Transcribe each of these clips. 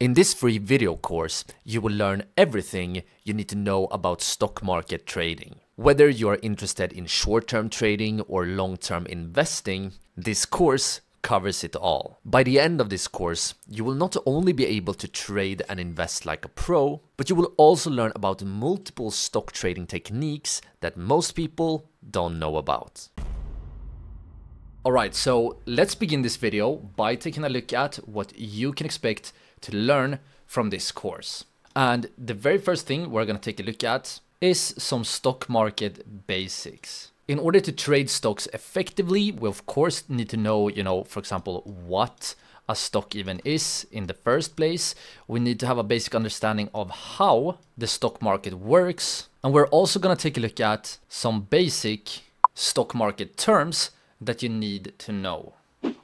In this free video course, you will learn everything you need to know about stock market trading. Whether you are interested in short-term trading or long-term investing, this course covers it all. By the end of this course, you will not only be able to trade and invest like a pro, but you will also learn about multiple stock trading techniques that most people don't know about. Alright, so let's begin this video by taking a look at what you can expect to learn from this course. And the very first thing we're going to take a look at is some stock market basics. In order to trade stocks effectively, we of course need to know, for example, what a stock even is in the first place. We need to have a basic understanding of how the stock market works. And we're also going to take a look at some basic stock market terms that you need to know.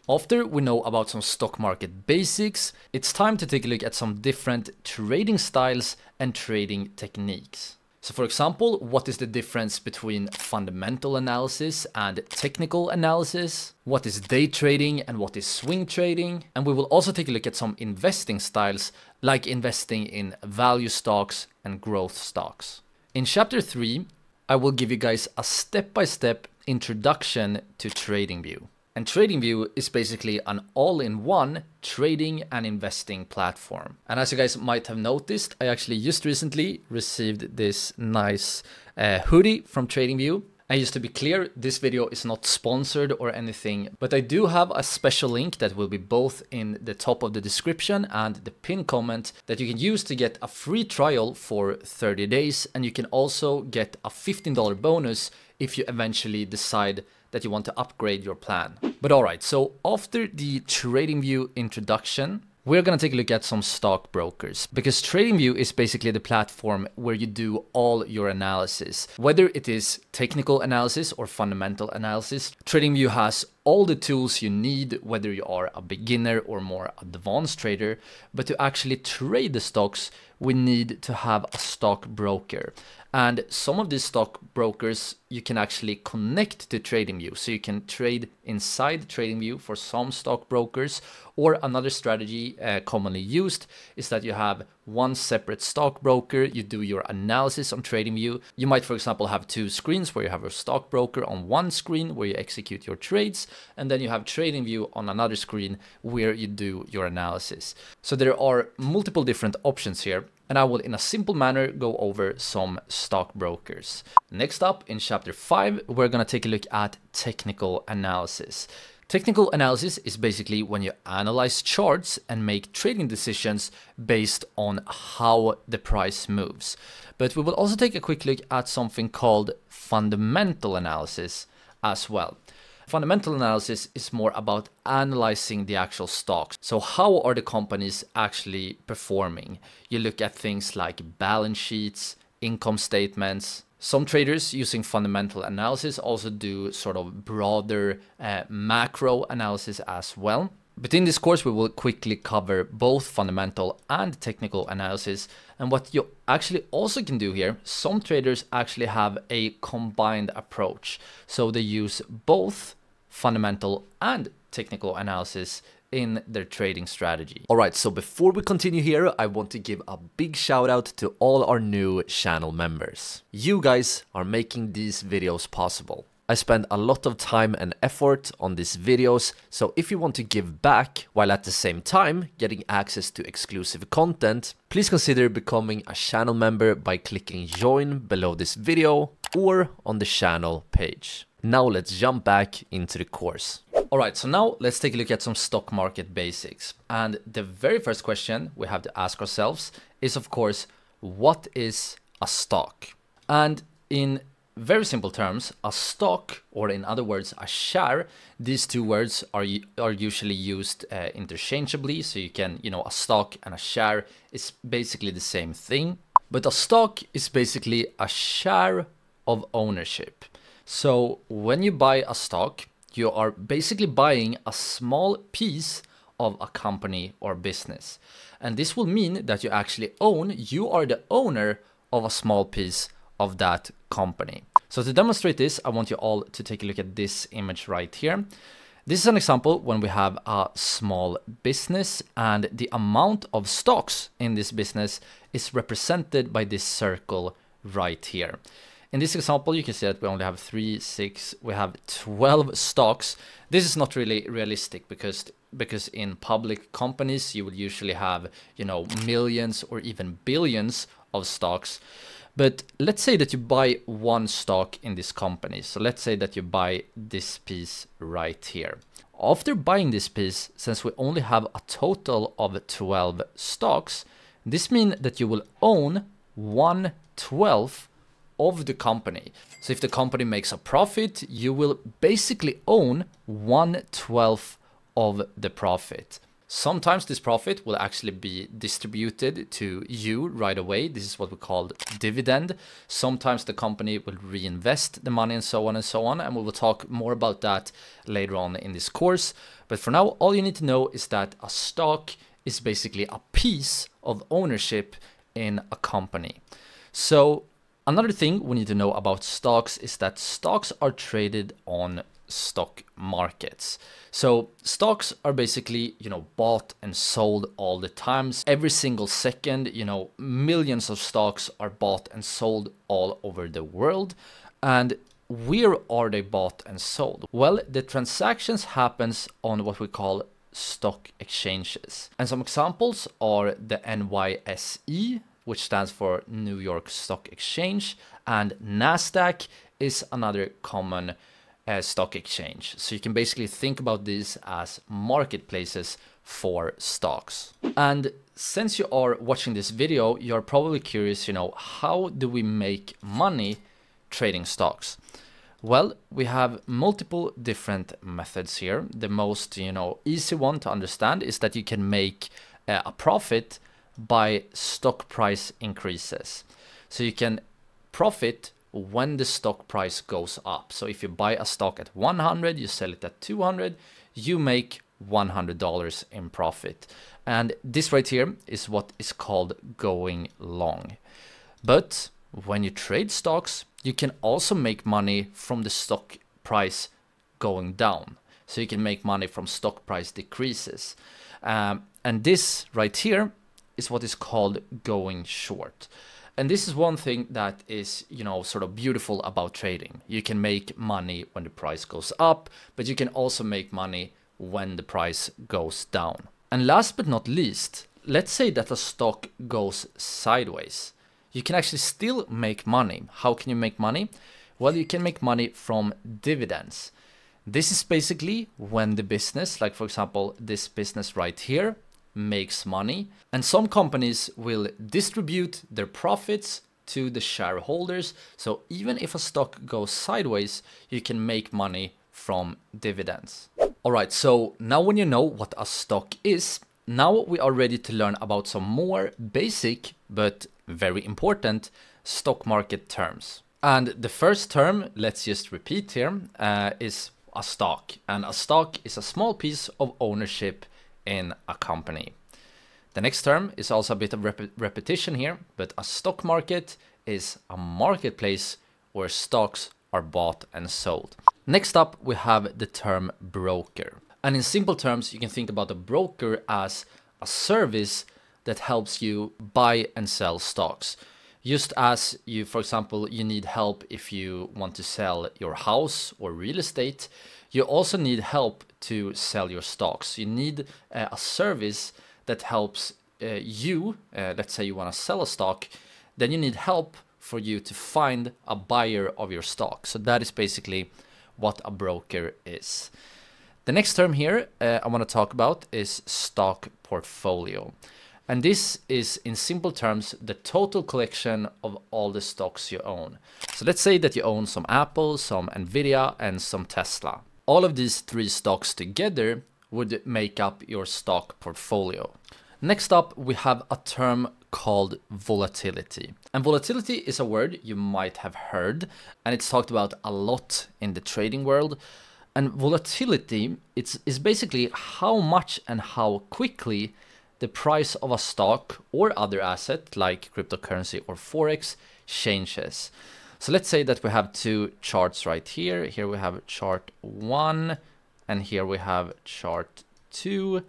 After we know about some stock market basics, it's time to take a look at some different trading styles and trading techniques. So for example, what is the difference between fundamental analysis and technical analysis? What is day trading and what is swing trading? And we will also take a look at some investing styles, like investing in value stocks and growth stocks. In chapter 3, I will give you guys a step-by-step introduction to TradingView. And TradingView is basically an all-in-one trading and investing platform. And as you guys might have noticed, I actually just recently received this nice hoodie from TradingView. And just to be clear, this video is not sponsored or anything, but I do have a special link that will be both in the top of the description and the pinned comment that you can use to get a free trial for 30 days. And you can also get a $15 bonus if you eventually decide that you want to upgrade your plan. But all right, so after the TradingView introduction, we're going to take a look at some stock brokers, because TradingView is basically the platform where you do all your analysis. Whether it is technical analysis or fundamental analysis, TradingView has all the tools you need, whether you are a beginner or more advanced trader. But to actually trade the stocks, we need to have a stock broker. And some of these stock brokers you can actually connect to TradingView. So you can trade inside TradingView for some stock brokers, or another strategy commonly used is that you have one separate stock broker, you do your analysis on TradingView. You might, for example, have two screens where you have your stock broker on one screen where you execute your trades, and then you have TradingView on another screen where you do your analysis. So there are multiple different options here. And I will, in a simple manner, go over some stock brokers. Next up, in chapter 5, we're going to take a look at technical analysis. Technical analysis is basically when you analyze charts and make trading decisions based on how the price moves. But we will also take a quick look at something called fundamental analysis as well. Fundamental analysis is more about analyzing the actual stocks. So how are the companies actually performing? You look at things like balance sheets, income statements. Some traders using fundamental analysis also do sort of broader macro analysis as well. But in this course, we will quickly cover both fundamental and technical analysis. And what you actually also can do here, some traders actually have a combined approach. So they use both fundamental and technical analysis in their trading strategy. All right, so before we continue here, I want to give a big shout out to all our new channel members. You guys are making these videos possible. I spend a lot of time and effort on these videos, so if you want to give back while at the same time getting access to exclusive content, please consider becoming a channel member by clicking join below this video or on the channel page. Now let's jump back into the course. All right, so now let's take a look at some stock market basics. And the very first question we have to ask ourselves is, of course, what is a stock? And in very simple terms, a stock, or in other words, a share, these two words are usually used interchangeably. So you can, a stock and a share is basically the same thing. But a stock is basically a share of ownership. So when you buy a stock, you are basically buying a small piece of a company or business. And this will mean that you actually own, you are the owner of a small piece of that company. So to demonstrate this, I want you all to take a look at this image right here. This is an example when we have a small business and the amount of stocks in this business is represented by this circle right here. In this example, you can see that we only have 12 stocks. This is not really realistic because in public companies, you will usually have, you know, millions or even billions of stocks. But let's say that you buy one stock in this company. So let's say that you buy this piece right here. After buying this piece, since we only have a total of 12 stocks, this means that you will own 1/12 of the company. So if the company makes a profit, you will basically own 1/12 of the profit. Sometimes this profit will actually be distributed to you right away. This is what we call dividend. Sometimes the company will reinvest the money and so on and so on. And we will talk more about that later on in this course. But for now, all you need to know is that a stock is basically a piece of ownership in a company. So another thing we need to know about stocks is that stocks are traded on stock markets. So stocks are basically, you know, bought and sold all the times. Every single second, you know, millions of stocks are bought and sold all over the world. And where are they bought and sold? Well, the transactions happens on what we call stock exchanges. And some examples are the NYSE, which stands for New York Stock Exchange, and NASDAQ is another common stock exchange. So you can basically think about these as marketplaces for stocks. And since you are watching this video, you're probably curious, you know, how do we make money trading stocks? Well, we have multiple different methods here. The most, you know, easy one to understand is that you can make a profit by stock price increases. So you can profit when the stock price goes up. So if you buy a stock at 100, you sell it at 200, you make $100 in profit. And this right here is what is called going long. But when you trade stocks, you can also make money from the stock price going down. So you can make money from stock price decreases. And this right here is what is called going short. And this is one thing that is, you know, sort of beautiful about trading. You can make money when the price goes up, but you can also make money when the price goes down. And last but not least, let's say that a stock goes sideways. You can actually still make money. How can you make money? Well, you can make money from dividends. This is basically when the business, like for example, this business right here, makes money, and some companies will distribute their profits to the shareholders. So even if a stock goes sideways, you can make money from dividends. All right, so now when you know what a stock is, now we are ready to learn about some more basic but very important stock market terms. And the first term, let's just repeat here, is a stock. And a stock is a small piece of ownership in a company. The next term is also a bit of repetition here, but a stock market is a marketplace where stocks are bought and sold. Next up, we have the term broker. And in simple terms, you can think about a broker as a service that helps you buy and sell stocks. Just as you, for example, you need help if you want to sell your house or real estate, you also need help to sell your stocks. You need a service that helps you, let's say you want to sell a stock, then you need help for you to find a buyer of your stock. So that is basically what a broker is. The next term here I want to talk about is stock portfolio. And this is, in simple terms, the total collection of all the stocks you own. So let's say that you own some Apple, some Nvidia, and some Tesla. All of these three stocks together would make up your stock portfolio. Next up, we have a term called volatility. And volatility is a word you might have heard, and it's talked about a lot in the trading world. And volatility is basically how much and how quickly the price of a stock or other asset like cryptocurrency or Forex changes. So let's say that we have two charts right here. Here we have chart 1 And here we have chart 2.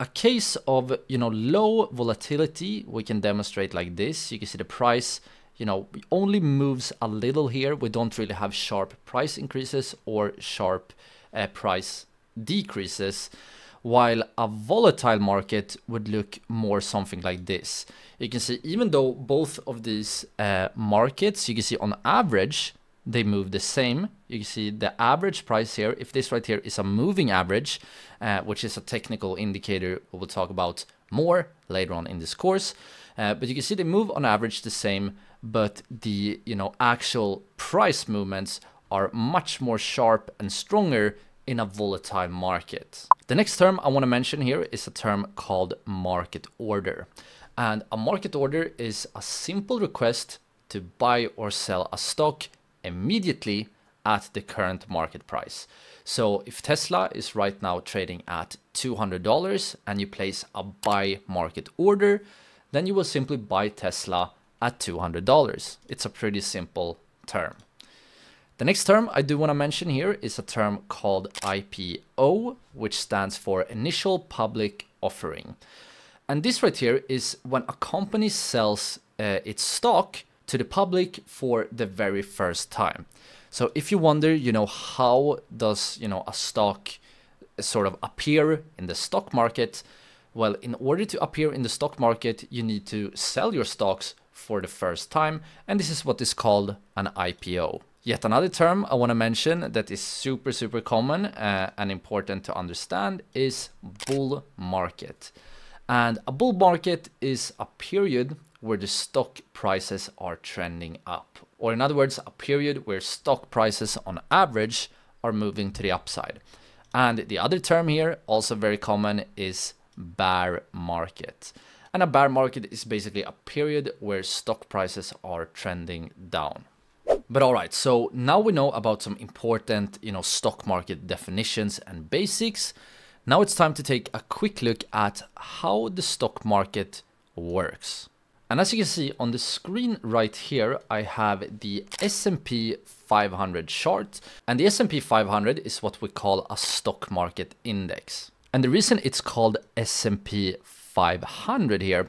A case of, you know, low volatility we can demonstrate like this. You can see the price, you know, only moves a little here. We don't really have sharp price increases or sharp price decreases, while a volatile market would look more something like this. You can see even though both of these markets, you can see on average, they move the same. You can see the average price here. If this right here is a moving average, which is a technical indicator we will talk about more later on in this course. But you can see they move on average the same, but the, you know, actual price movements are much more sharp and stronger in a volatile market. The next term I want to mention here is a term called market order. And a market order is a simple request to buy or sell a stock immediately at the current market price. So if Tesla is right now trading at $200 and you place a buy market order, then you will simply buy Tesla at $200. It's a pretty simple term. The next term I do want to mention here is a term called IPO, which stands for Initial Public Offering. And this right here is when a company sells its stock to the public for the very first time. So if you wonder, you know, how does, you know, a stock sort of appear in the stock market? Well, in order to appear in the stock market, you need to sell your stocks for the first time. And this is what is called an IPO. Yet another term I want to mention that is super, super common and important to understand is bull market. And a bull market is a period where the stock prices are trending up, or in other words, a period where stock prices on average are moving to the upside. And the other term here, also very common, is bear market. And a bear market is basically a period where stock prices are trending down. But all right, so now we know about some important, you know, stock market definitions and basics. Now it's time to take a quick look at how the stock market works. And as you can see on the screen right here, I have the S&P 500 chart. And the S&P 500 is what we call a stock market index. And the reason it's called S&P 500 here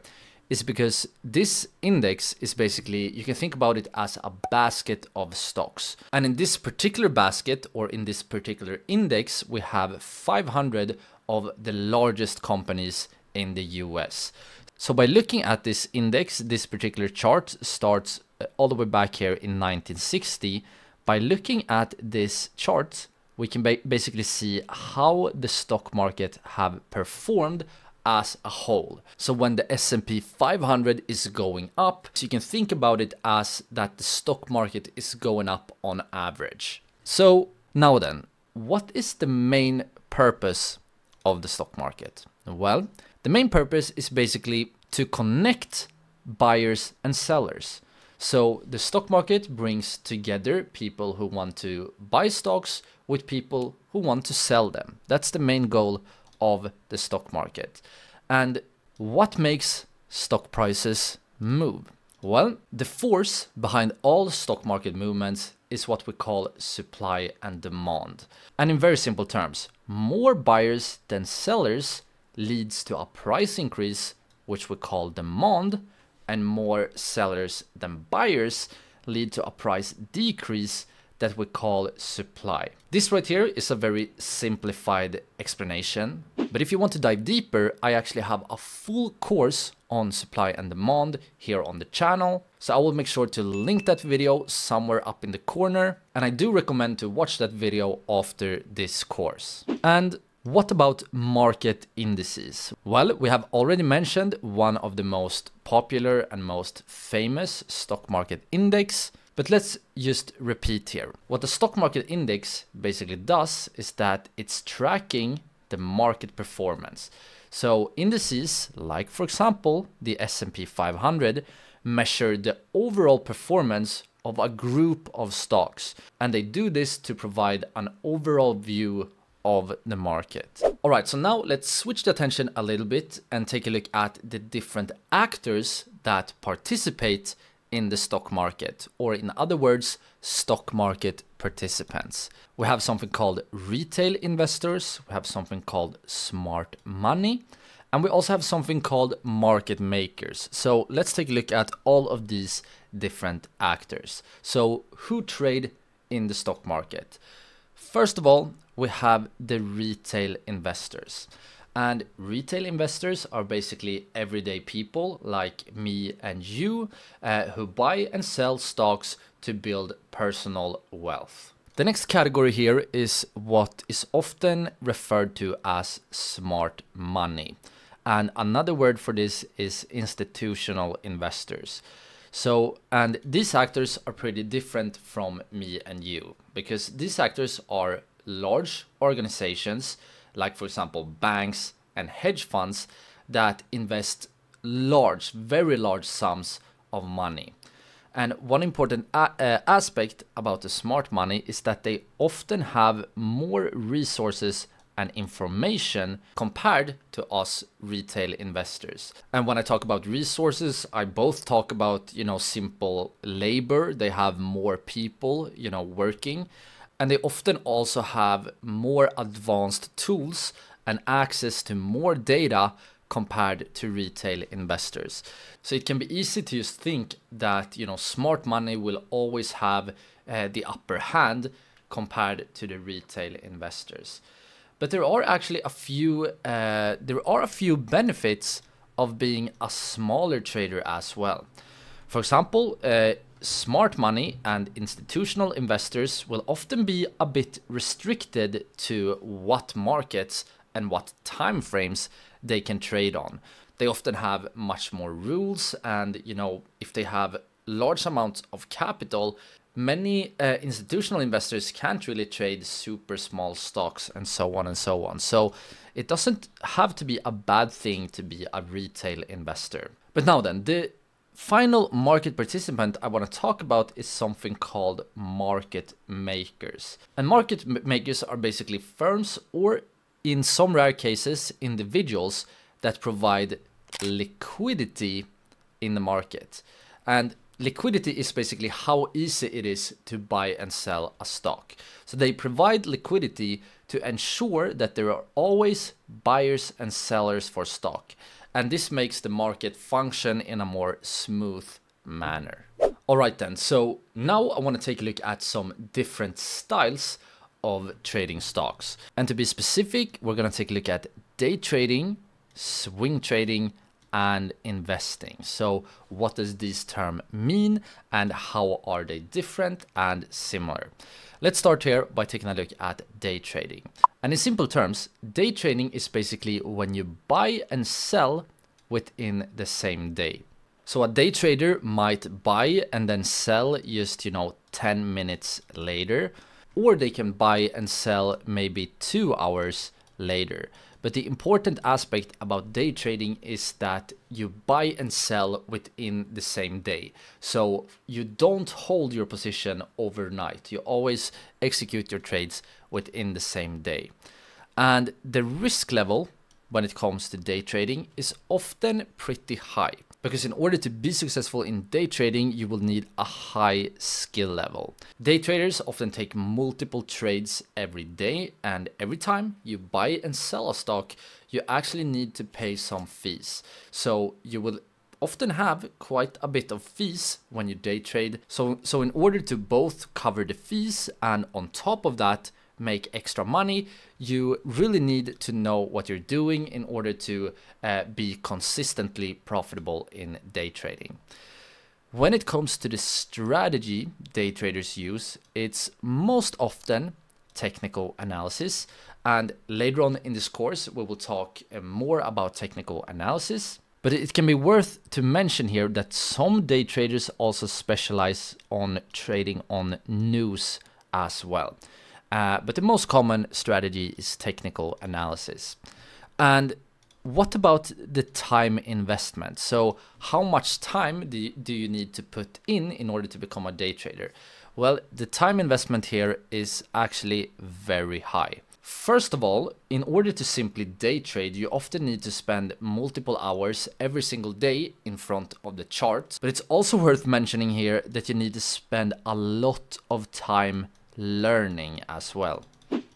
is because this index is basically, you can think about it as a basket of stocks. And in this particular basket, or in this particular index, we have 500 of the largest companies in the US. So by looking at this index, this particular chart starts all the way back here in 1960. By looking at this chart, we can basically see how the stock market have performed as a whole. So when the S&P 500 is going up, so you can think about it as that the stock market is going up on average. So now then, what is the main purpose of the stock market? Well, the main purpose is basically to connect buyers and sellers. So the stock market brings together people who want to buy stocks with people who want to sell them. That's the main goal of the stock market. And what makes stock prices move? Well, the force behind all stock market movements is what we call supply and demand. And in very simple terms, more buyers than sellers leads to a price increase, which we call demand, and more sellers than buyers lead to a price decrease that we call supply. This right here is a very simplified explanation, but if you want to dive deeper, I actually have a full course on supply and demand here on the channel. So I will make sure to link that video somewhere up in the corner, and I do recommend to watch that video after this course. And what about market indices? Well, we have already mentioned one of the most popular and most famous stock market index, but let's just repeat here. What the stock market index basically does is that it's tracking the market performance. So indices, like for example, the S&P 500, measure the overall performance of a group of stocks. And they do this to provide an overall view of the market. All right, so now let's switch the attention a little bit and take a look at the different actors that participate in the stock market, or in other words, stock market participants. We have something called retail investors, we have something called smart money, and we also have something called market makers. So let's take a look at all of these different actors. So who trade in the stock market? First of all, we have the retail investors. And retail investors are basically everyday people like me and you who buy and sell stocks to build personal wealth. The next category here is what is often referred to as smart money. And another word for this is institutional investors. So, and these actors are pretty different from me and you, because these actors are large organizations, like for example, banks and hedge funds that invest large, very large sums of money. And one important aspect about the smart money is that they often have more resources and information compared to us retail investors. And when I talk about resources, I both talk about, you know, simple labor. They have more people, you know, working. And they often also have more advanced tools and access to more data compared to retail investors. So it can be easy to just think that, you know, smart money will always have the upper hand compared to the retail investors. But there are actually a few benefits of being a smaller trader as well. For example, smart money and institutional investors will often be a bit restricted to what markets and what time frames they can trade on. They often have much more rules, and you know, if they have large amounts of capital, many institutional investors can't really trade super small stocks and so on and so on. So it doesn't have to be a bad thing to be a retail investor. But now then, the final market participant I want to talk about is something called market makers. And market makers are basically firms, or in some rare cases, individuals that provide liquidity in the market. And liquidity is basically how easy it is to buy and sell a stock. So they provide liquidity to ensure that there are always buyers and sellers for stock. And this makes the market function in a more smooth manner. All right then, so now I want to take a look at some different styles of trading stocks. And to be specific, we're going to take a look at day trading, swing trading, and investing. So what does this term mean, and how are they different and similar? Let's start here by taking a look at day trading. And in simple terms, day trading is basically when you buy and sell within the same day. So a day trader might buy and then sell just, you know, 10 minutes later, or they can buy and sell maybe 2 hours later. But the important aspect about day trading is that you buy and sell within the same day. So you don't hold your position overnight. You always execute your trades within the same day. And the risk level when it comes to day trading is often pretty high, because in order to be successful in day trading, you will need a high skill level. Day traders often take multiple trades every day, and every time you buy and sell a stock, you actually need to pay some fees. So you will often have quite a bit of fees when you day trade. So in order to both cover the fees and on top of that, make extra money, you really need to know what you're doing in order to be consistently profitable in day trading. When it comes to the strategy day traders use, it's most often technical analysis. And later on in this course, we will talk more about technical analysis. But it can be worth to mention here that some day traders also specialize on trading on news as well. But the most common strategy is technical analysis. And what about the time investment? So how much time do you need to put in order to become a day trader? Well, the time investment here is actually very high. First of all, in order to simply day trade, you often need to spend multiple hours every single day in front of the chart. But it's also worth mentioning here that you need to spend a lot of time learning as well.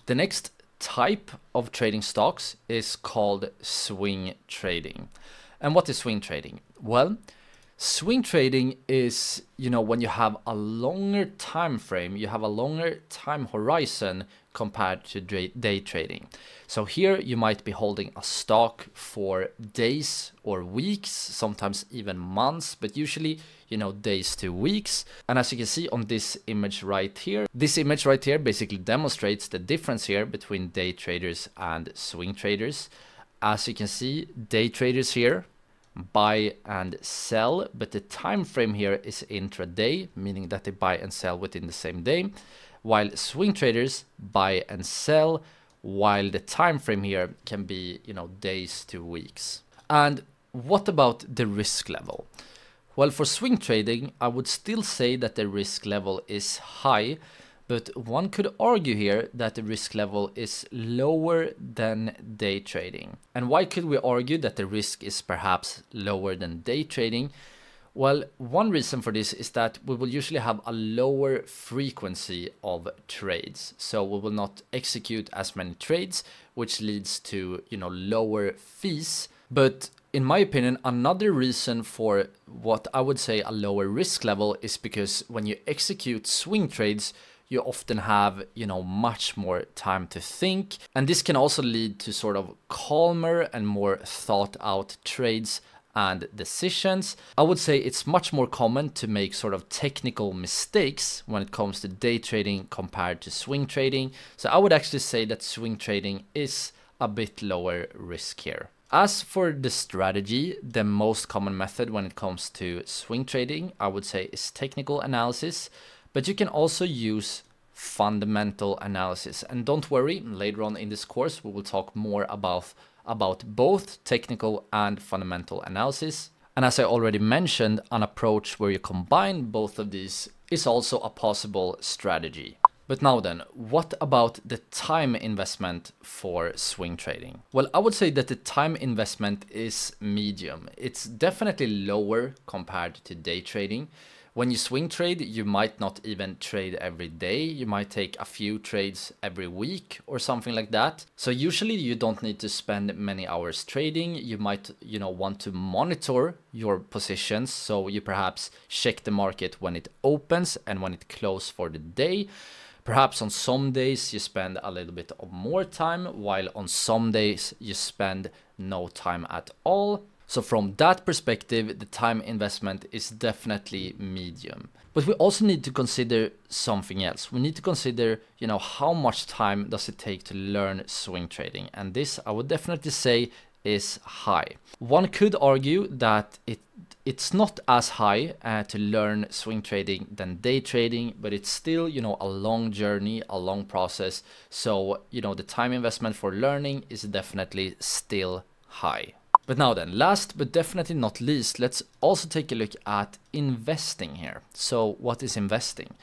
The next type of trading stocks is called swing trading. And what is swing trading? Well, swing trading is, you know, when you have a longer time frame, you have a longer time horizon compared to day trading. So here you might be holding a stock for days or weeks, sometimes even months, but usually, you know, days to weeks. And as you can see on this image right here basically demonstrates the difference here between day traders and swing traders. As you can see, day traders here buy and sell, but the time frame here is intraday, meaning that they buy and sell within the same day, while swing traders buy and sell while the time frame here can be, you know, days to weeks. And what about the risk level? Well, for swing trading, I would still say that the risk level is high, but one could argue here that the risk level is lower than day trading. And why could we argue that the risk is perhaps lower than day trading? Well, one reason for this is that we will usually have a lower frequency of trades. So we will not execute as many trades, which leads to, you know, lower fees. But in my opinion, another reason for what I would say a lower risk level is because when you execute swing trades, you often have, you know, much more time to think. And this can also lead to sort of calmer and more thought out trades and decisions. I would say it's much more common to make sort of technical mistakes when it comes to day trading compared to swing trading. So I would actually say that swing trading is a bit lower risk here. As for the strategy, the most common method when it comes to swing trading, I would say, is technical analysis, but you can also use fundamental analysis. And don't worry, later on in this course, we will talk more about both technical and fundamental analysis. And as I already mentioned, an approach where you combine both of these is also a possible strategy. But now then, what about the time investment for swing trading? Well, I would say that the time investment is medium. It's definitely lower compared to day trading. When you swing trade, you might not even trade every day. You might take a few trades every week or something like that. So usually you don't need to spend many hours trading. You might, you know, want to monitor your positions. So you perhaps check the market when it opens and when it closes for the day. Perhaps on some days you spend a little bit of more time, while on some days you spend no time at all. So from that perspective, the time investment is definitely medium. But we also need to consider something else. We need to consider, you know, how much time does it take to learn swing trading? And this, I would definitely say, is high. One could argue that it's not as high to learn swing trading than day trading, but it's still, you know, a long journey, a long process. So, you know, the time investment for learning is definitely still high. But now then, last but definitely not least, let's also take a look at investing here. So what is investing?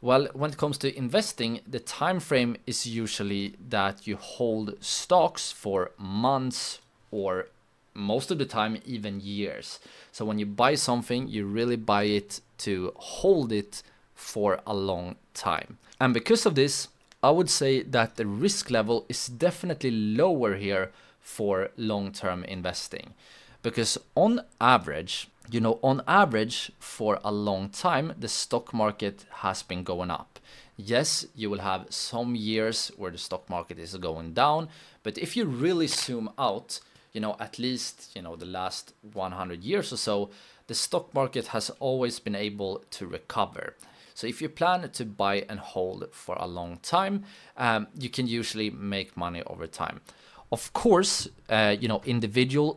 Well, when it comes to investing, the time frame is usually that you hold stocks for months or most of the time even years. So when you buy something, you really buy it to hold it for a long time. And because of this, I would say that the risk level is definitely lower here for long-term investing, because on average, you know, on average for a long time, the stock market has been going up. Yes, you will have some years where the stock market is going down, but if you really zoom out, you know, at least, you know, the last 100 years or so, the stock market has always been able to recover. So if you plan to buy and hold for a long time, you can usually make money over time. Of course, you know,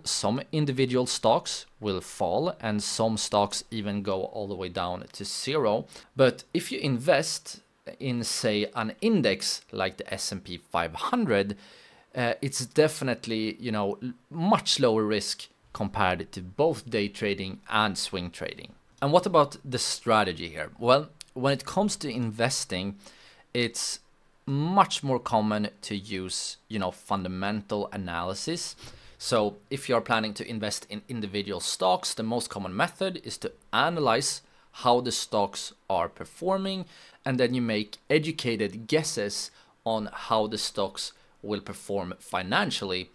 some individual stocks will fall and some stocks even go all the way down to zero. But if you invest in, say, an index like the S&P 500, it's definitely, you know, much lower risk compared to both day trading and swing trading. And what about the strategy here? Well, when it comes to investing, it's much more common to use, you know, fundamental analysis. So if you're planning to invest in individual stocks, the most common method is to analyze how the stocks are performing, and then you make educated guesses on how the stocks will perform financially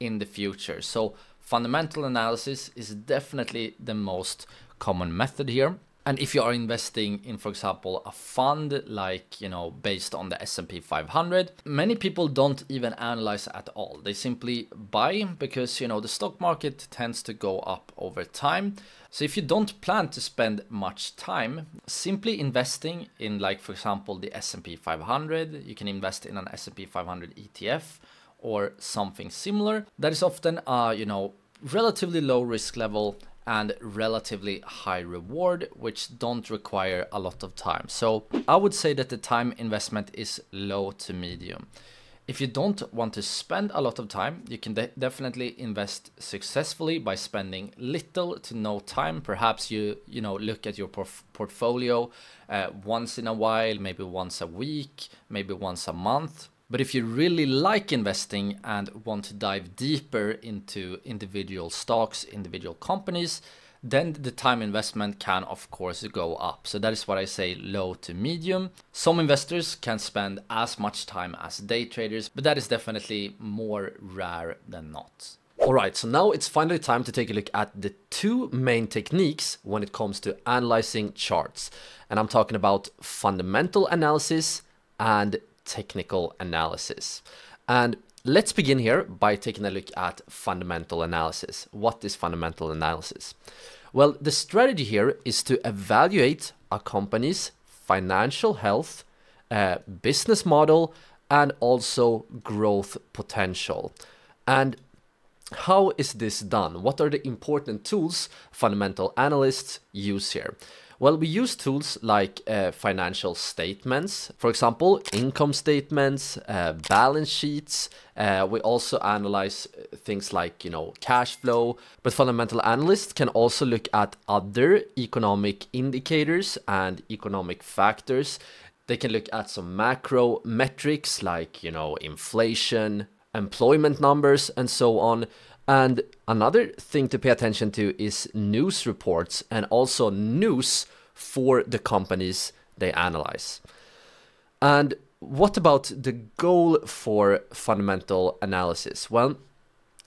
in the future. So fundamental analysis is definitely the most common method here. And if you are investing in, for example, a fund like, you know, based on the S&P 500, many people don't even analyze at all. They simply buy because, you know, the stock market tends to go up over time. So if you don't plan to spend much time, simply investing in, like, for example, the S&P 500, you can invest in an S&P 500 ETF or something similar. That is often, you know, relatively low risk level and relatively high reward, which don't require a lot of time. So I would say that the time investment is low to medium. If you don't want to spend a lot of time, you can definitely invest successfully by spending little to no time. Perhaps you know, look at your portfolio once in a while, maybe once a week, maybe once a month. But if you really like investing and want to dive deeper into individual stocks, individual companies, then the time investment can, of course, go up. So that is what I say, low to medium. Some investors can spend as much time as day traders, but that is definitely more rare than not. All right, so now it's finally time to take a look at the two main techniques when it comes to analyzing charts. And I'm talking about fundamental analysis and technical analysis. And let's begin here by taking a look at fundamental analysis. What is fundamental analysis? Well, the strategy here is to evaluate a company's financial health, business model, and also growth potential. And how is this done? What are the important tools fundamental analysts use here? Well, we use tools like financial statements, for example, income statements, balance sheets. We also analyze things like, you know, cash flow. But fundamental analysts can also look at other economic indicators and economic factors. They can look at some macro metrics like, you know, inflation, employment numbers, and so on. And another thing to pay attention to is news reports and also news for the companies they analyze. And what about the goal for fundamental analysis? Well,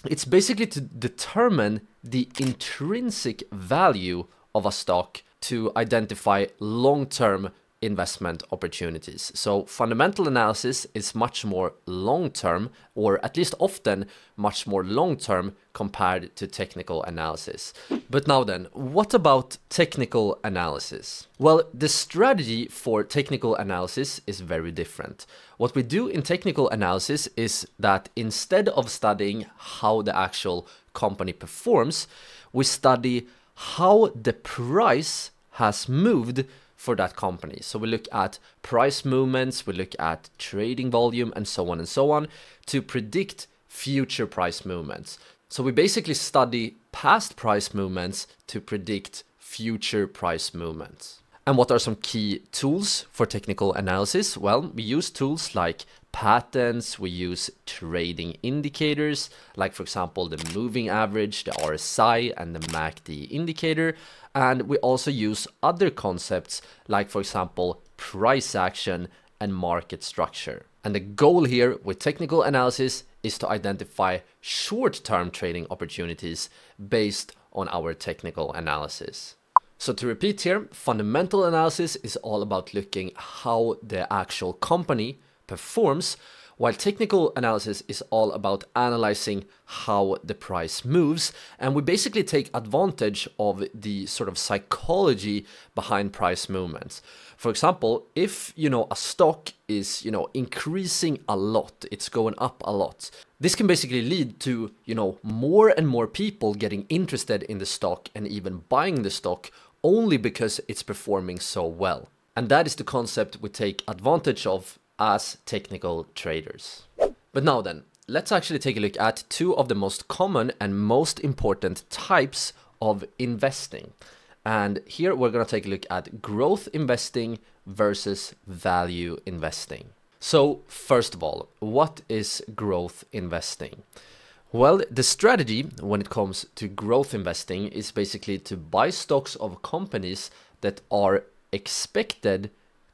it's basically to determine the intrinsic value of a stock to identify long-term investment opportunities. So fundamental analysis is much more long-term, or at least often much more long-term compared to technical analysis. But now then, what about technical analysis? Well, the strategy for technical analysis is very different. What we do in technical analysis is that instead of studying how the actual company performs, we study how the price has moved for that company. So we look at price movements, we look at trading volume, and so on to predict future price movements. So we basically study past price movements to predict future price movements. And what are some key tools for technical analysis? Well, we use tools like patterns, we use trading indicators, like for example, the moving average, the RSI, and the MACD indicator. And we also use other concepts, like for example, price action and market structure. And the goal here with technical analysis is to identify short-term trading opportunities based on our technical analysis. So to repeat here, fundamental analysis is all about looking how the actual company performs, while technical analysis is all about analyzing how the price moves. And we basically take advantage of the sort of psychology behind price movements. For example, if, you know, a stock is, you know, increasing a lot, it's going up a lot, this can basically lead to, you know, more and more people getting interested in the stock and even buying the stock only because it's performing so well. And that is the concept we take advantage of as technical traders. But now then, let's actually take a look at two of the most common and most important types of investing. And here we're going to take a look at growth investing versus value investing. So first of all, what is growth investing? Well, the strategy when it comes to growth investing is basically to buy stocks of companies that are expected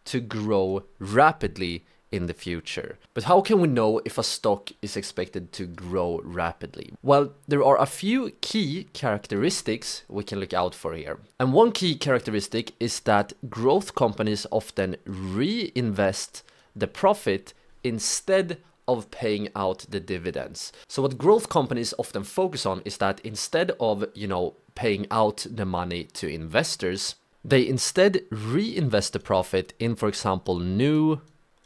to grow rapidly in the future. But how can we know if a stock is expected to grow rapidly? Well, there are a few key characteristics we can look out for here. And one key characteristic is that growth companies often reinvest the profit instead of paying out the dividends. So what growth companies often focus on is that instead of, paying out the money to investors, they instead reinvest the profit in, for example, new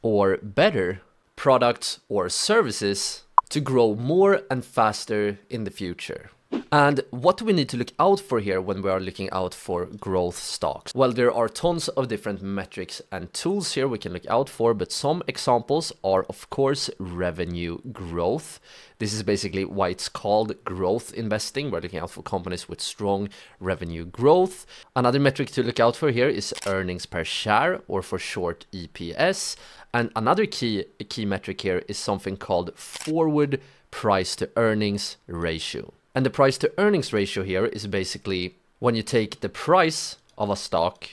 or better products or services to grow more and faster in the future. And what do we need to look out for here when we are looking out for growth stocks? Well, there are tons of different metrics and tools here we can look out for, but some examples are, of course, revenue growth. This is basically why it's called growth investing. We're looking out for companies with strong revenue growth. Another metric to look out for here is earnings per share, or for short, EPS. And another key metric here is something called forward price to earnings ratio. And the price to earnings ratio here is basically when you take the price of a stock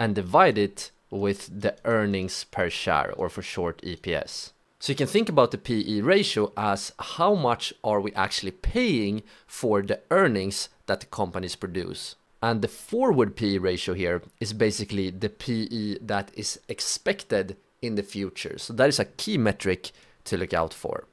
and divide it with the earnings per share, or for short, EPS. So you can think about the PE ratio as how much are we actually paying for the earnings that the companies produce. And the forward PE ratio here is basically the PE that is expected in the future. So that is a key metric to look out for.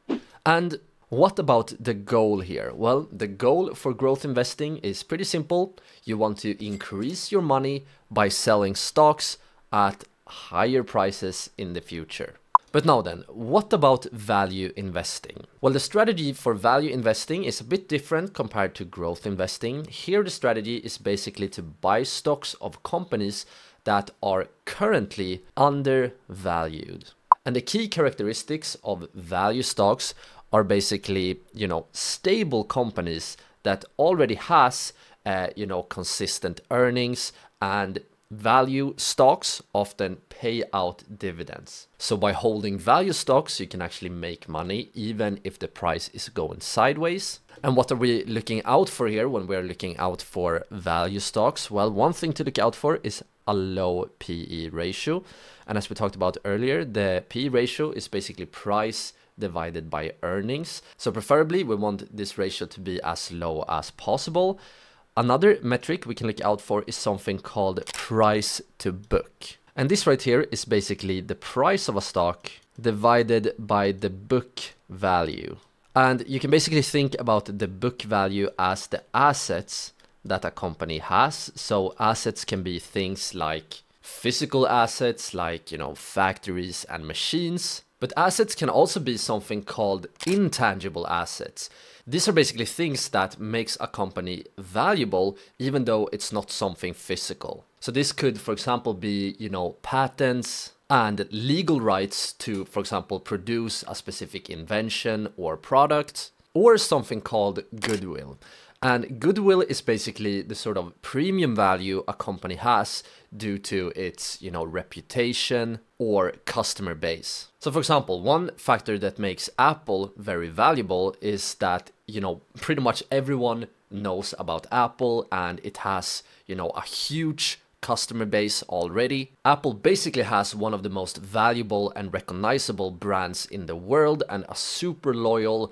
And what about the goal here? Well, the goal for growth investing is pretty simple. You want to increase your money by selling stocks at higher prices in the future. But now then, what about value investing? Well, the strategy for value investing is a bit different compared to growth investing. Here, the strategy is basically to buy stocks of companies that are currently undervalued. And the key characteristics of value stocks are basically, stable companies that already has, consistent earnings, and value stocks often pay out dividends. So by holding value stocks, you can actually make money even if the price is going sideways. And what are we looking out for here when we're looking out for value stocks? Well, one thing to look out for is a low PE ratio. And as we talked about earlier, the PE ratio is basically price divided by earnings. So preferably we want this ratio to be as low as possible. Another metric we can look out for is something called price to book. And this right here is basically the price of a stock divided by the book value. And you can basically think about the book value as the assets that a company has. So assets can be things like physical assets, like, factories and machines. But assets can also be something called intangible assets. These are basically things that makes a company valuable, even though it's not something physical. So this could, for example, be, patents and legal rights to, for example, produce a specific invention or product, or something called goodwill. And goodwill is basically the sort of premium value a company has due to its, reputation or customer base. So for example, one factor that makes Apple very valuable is that, pretty much everyone knows about Apple, and it has, a huge customer base already. Apple basically has one of the most valuable and recognizable brands in the world, and a super loyal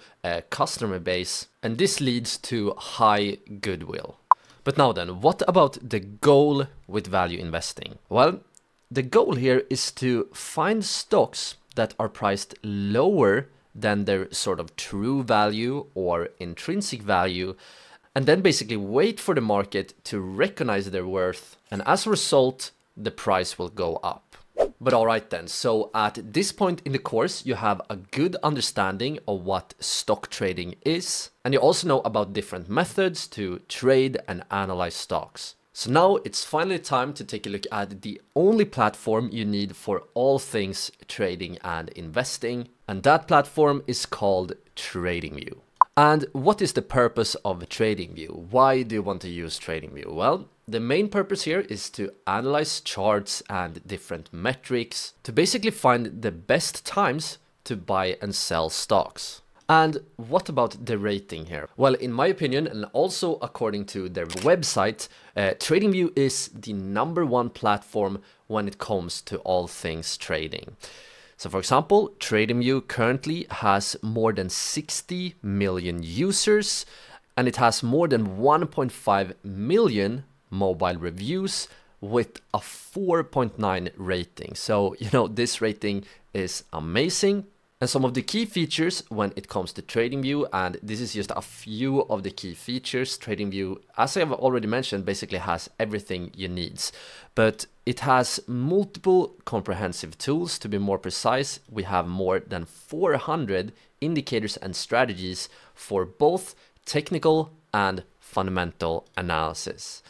customer base. And this leads to high goodwill. But now then, what about the goal with value investing? Well, the goal here is to find stocks that are priced lower than their sort of true value or intrinsic value, and then basically wait for the market to recognize their worth. And as a result, the price will go up. But all right then, so at this point in the course, you have a good understanding of what stock trading is. And you also know about different methods to trade and analyze stocks. So now it's finally time to take a look at the only platform you need for all things trading and investing. And that platform is called TradingView. And what is the purpose of TradingView? Why do you want to use TradingView? Well, the main purpose here is to analyze charts and different metrics to basically find the best times to buy and sell stocks. And what about the rating here? Well, in my opinion, and also according to their website, TradingView is the #1 platform when it comes to all things trading. So for example, TradingView currently has more than 60 million users, and it has more than 1.5 million mobile reviews with a 4.9 rating. So, you know, this rating is amazing. And some of the key features when it comes to TradingView, and this is just a few of the key features. TradingView, as I have already mentioned, basically has everything you need. But it has multiple comprehensive tools. To be more precise, we have more than 400 indicators and strategies for both technical and fundamental analysis.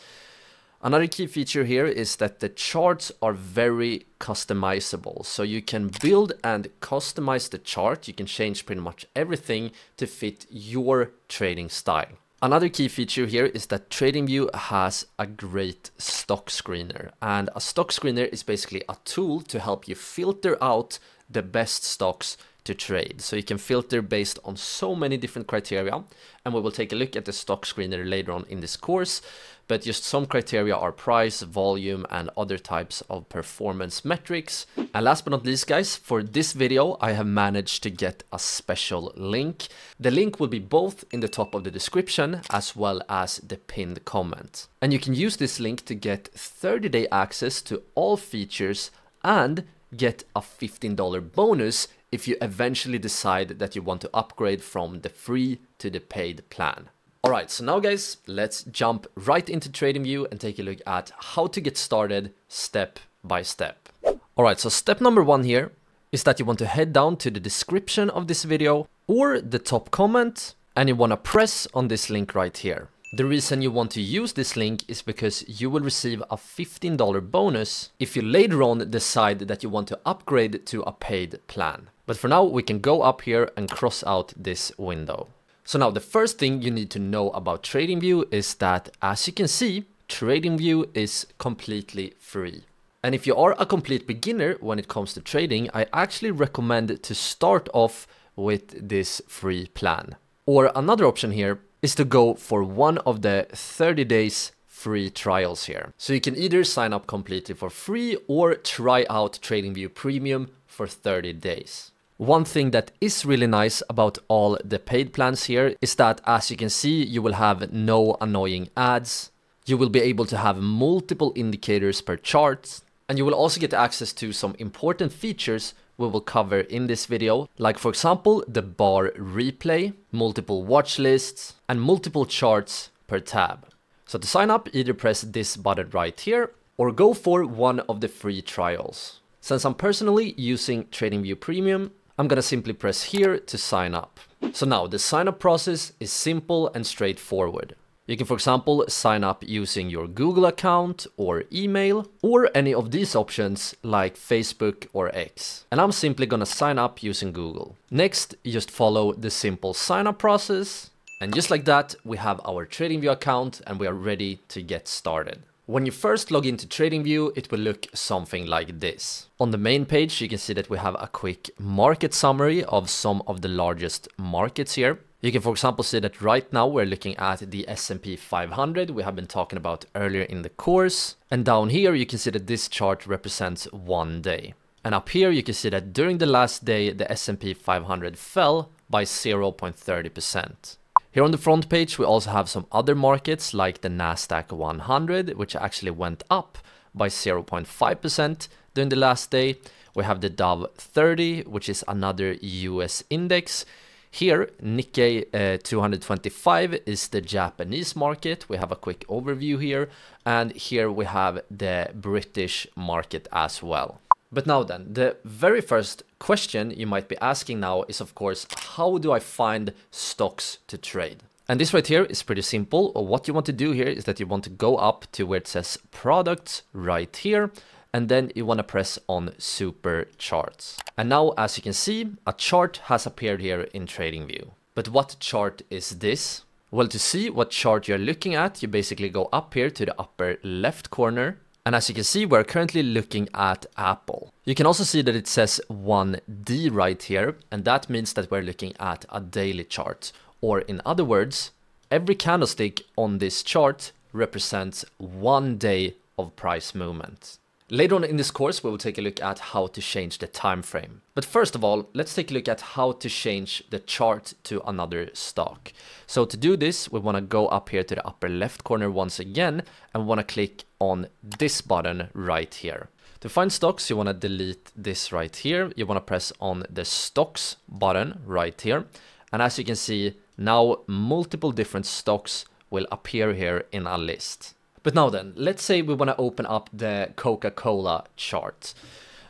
Another key feature here is that the charts are very customizable. So you can build and customize the chart. You can change pretty much everything to fit your trading style. Another key feature here is that TradingView has a great stock screener. And a stock screener is basically a tool to help you filter out the best stocks to trade. So you can filter based on so many different criteria, and we will take a look at the stock screener later on in this course. But just some criteria are price, volume, and other types of performance metrics. And last but not least, guys, for this video I have managed to get a special link. The link will be both in the top of the description as well as the pinned comment, and you can use this link to get 30-day access to all features and get a $15 bonus if you eventually decide that you want to upgrade from the free to the paid plan. All right, so now guys, let's jump right into TradingView and take a look at how to get started step by step. All right, so step #1 here is that you want to head down to the description of this video or the top comment, and you want to press on this link right here. The reason you want to use this link is because you will receive a $15 bonus if you later on decide that you want to upgrade to a paid plan. But for now, we can go up here and cross out this window. So now the first thing you need to know about TradingView is that, as you can see, TradingView is completely free. And if you are a complete beginner when it comes to trading, I actually recommend to start off with this free plan. Or another option here is to go for one of the 30 days free trials here. So you can either sign up completely for free or try out TradingView Premium for 30 days. One thing that is really nice about all the paid plans here is that, as you can see, you will have no annoying ads. You will be able to have multiple indicators per chart, and you will also get access to some important features we will cover in this video, like for example the bar replay, multiple watch lists, and multiple charts per tab. So to sign up, either press this button right here or go for one of the free trials. Since I'm personally using TradingView Premium, I'm gonna simply press here to sign up. So now the sign up process is simple and straightforward. You can, for example, sign up using your Google account or email or any of these options like Facebook or X. And I'm simply gonna sign up using Google. Next, you just follow the simple sign up process. And just like that, we have our TradingView account and we are ready to get started. When you first log into TradingView, it will look something like this. On the main page, you can see that we have a quick market summary of some of the largest markets here. You can, for example, see that right now we're looking at the S&P 500 we have been talking about earlier in the course. And down here, you can see that this chart represents one day. And up here, you can see that during the last day, the S&P 500 fell by 0.30%. Here on the front page, we also have some other markets like the NASDAQ 100, which actually went up by 0.5% during the last day. We have the Dow 30, which is another US index. Here, Nikkei 225 is the Japanese market. We have a quick overview here. And here we have the British market as well. But now then, the very first question you might be asking now is, of course, how do I find stocks to trade? And this right here is pretty simple. What you want to do here is that you want to go up to where it says products right here. And then you want to press on Super Charts. And now, as you can see, a chart has appeared here in TradingView. But what chart is this? Well, to see what chart you're looking at, you basically go up here to the upper left corner. And as you can see, we're currently looking at Apple. You can also see that it says 1D right here. And that means that we're looking at a daily chart. Or in other words, every candlestick on this chart represents 1 day of price movement. Later on in this course, we will take a look at how to change the time frame. But first of all, let's take a look at how to change the chart to another stock. So to do this, we want to go up here to the upper left corner once again and want to click on this button right here. To find stocks, you want to delete this right here. You want to press on the stocks button right here. And as you can see, now multiple different stocks will appear here in a list. But now then, let's say we want to open up the Coca-Cola chart.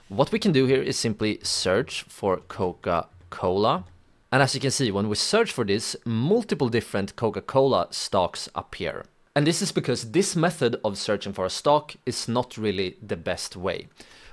What we can do here is simply search for Coca-Cola. And as you can see, when we search for this, multiple different Coca-Cola stocks appear. And this is because this method of searching for a stock is not really the best way.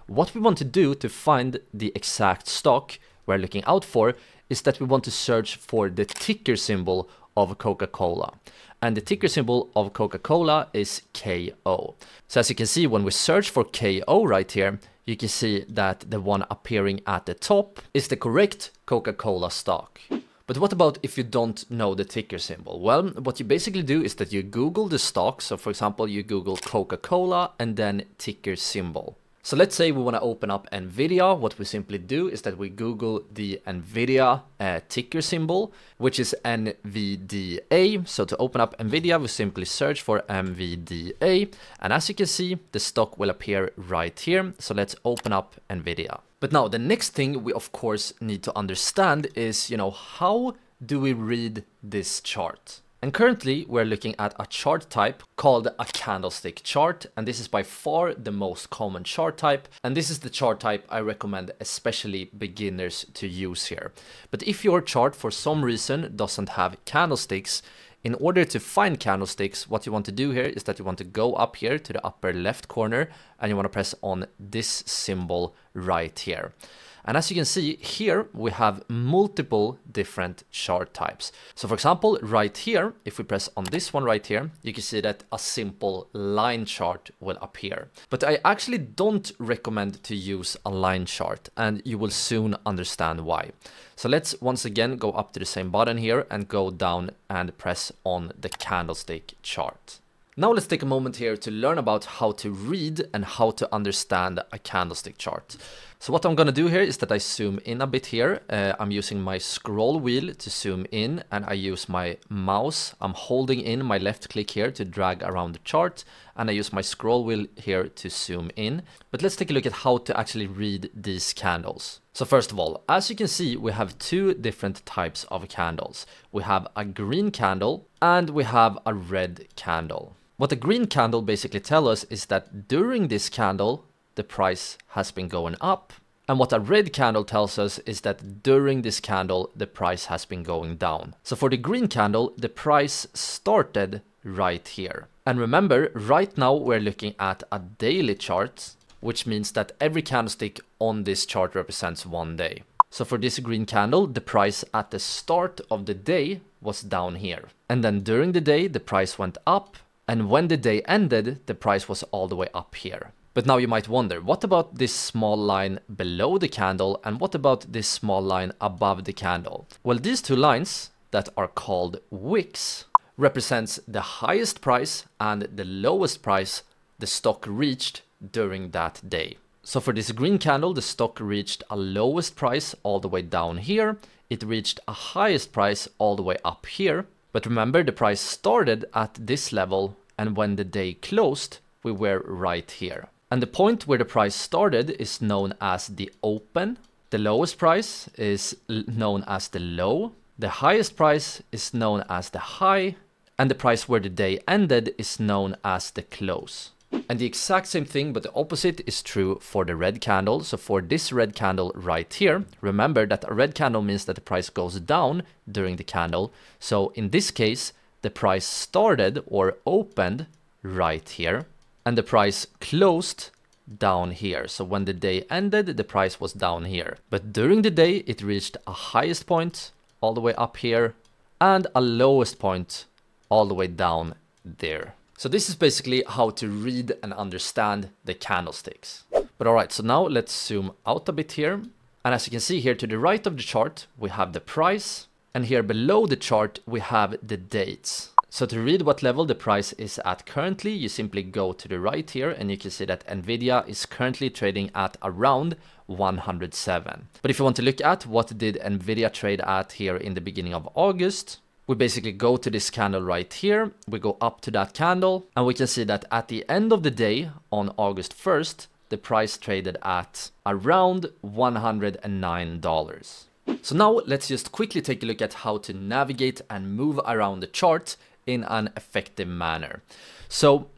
What we want to do to find the exact stock we're looking out for is that we want to search for the ticker symbol of Coca-Cola. And the ticker symbol of Coca-Cola is KO. So as you can see, when we search for KO right here, you can see that the one appearing at the top is the correct Coca-Cola stock. But what about if you don't know the ticker symbol? Well, what you basically do is that you Google the stock. So for example, you Google Coca-Cola and then ticker symbol. So let's say we want to open up Nvidia. What we simply do is that we Google the Nvidia ticker symbol, which is NVDA. So to open up Nvidia, we simply search for NVDA. And as you can see, the stock will appear right here. So let's open up Nvidia. But now the next thing we of course need to understand is, you know, how do we read this chart? And currently we're looking at a chart type called a candlestick chart, and this is by far the most common chart type, and this is the chart type I recommend especially beginners to use here. But if your chart for some reason doesn't have candlesticks, in order to find candlesticks, what you want to do here is that you want to go up here to the upper left corner and you want to press on this symbol right here. And as you can see here, we have multiple different chart types. So for example, right here, if we press on this one right here, you can see that a simple line chart will appear. But I actually don't recommend to use a line chart, and you will soon understand why. So let's once again go up to the same button here and go down and press on the candlestick chart. Now let's take a moment here to learn about how to read and how to understand a candlestick chart. So what I'm going to do here is that I zoom in a bit here. I'm using my scroll wheel to zoom in, and I use my mouse. I'm holding in my left click here to drag around the chart, and I use my scroll wheel here to zoom in. But let's take a look at how to actually read these candles. So first of all, as you can see, we have two different types of candles. We have a green candle and we have a red candle. What the green candle basically tells us is that during this candle, the price has been going up. And what a red candle tells us is that during this candle, the price has been going down. So for the green candle, the price started right here. And remember, right now we're looking at a daily chart, which means that every candlestick on this chart represents 1 day. So for this green candle, the price at the start of the day was down here. And then during the day, the price went up. And when the day ended, the price was all the way up here. But now you might wonder, what about this small line below the candle? And what about this small line above the candle? Well, these two lines that are called wicks represents the highest price and the lowest price the stock reached during that day. So for this green candle, the stock reached a lowest price all the way down here. It reached a highest price all the way up here. But remember, the price started at this level, and when the day closed, we were right here. And the point where the price started is known as the open. The lowest price is known as the low. The highest price is known as the high. And the price where the day ended is known as the close. And the exact same thing, but the opposite is true for the red candle. So for this red candle right here, remember that a red candle means that the price goes down during the candle. So in this case, the price started or opened right here, and the price closed down here. So when the day ended, the price was down here. But during the day, it reached a highest point all the way up here, and a lowest point all the way down there. So this is basically how to read and understand the candlesticks. But all right, so now let's zoom out a bit here. And as you can see here to the right of the chart, we have the price. And here below the chart, we have the dates. So to read what level the price is at currently, you simply go to the right here and you can see that Nvidia is currently trading at around 107. But if you want to look at what did Nvidia trade at here in the beginning of August, we basically go to this candle right here, we go up to that candle, and we can see that at the end of the day on August 1st, the price traded at around $109. So now let's just quickly take a look at how to navigate and move around the chart in an effective manner. So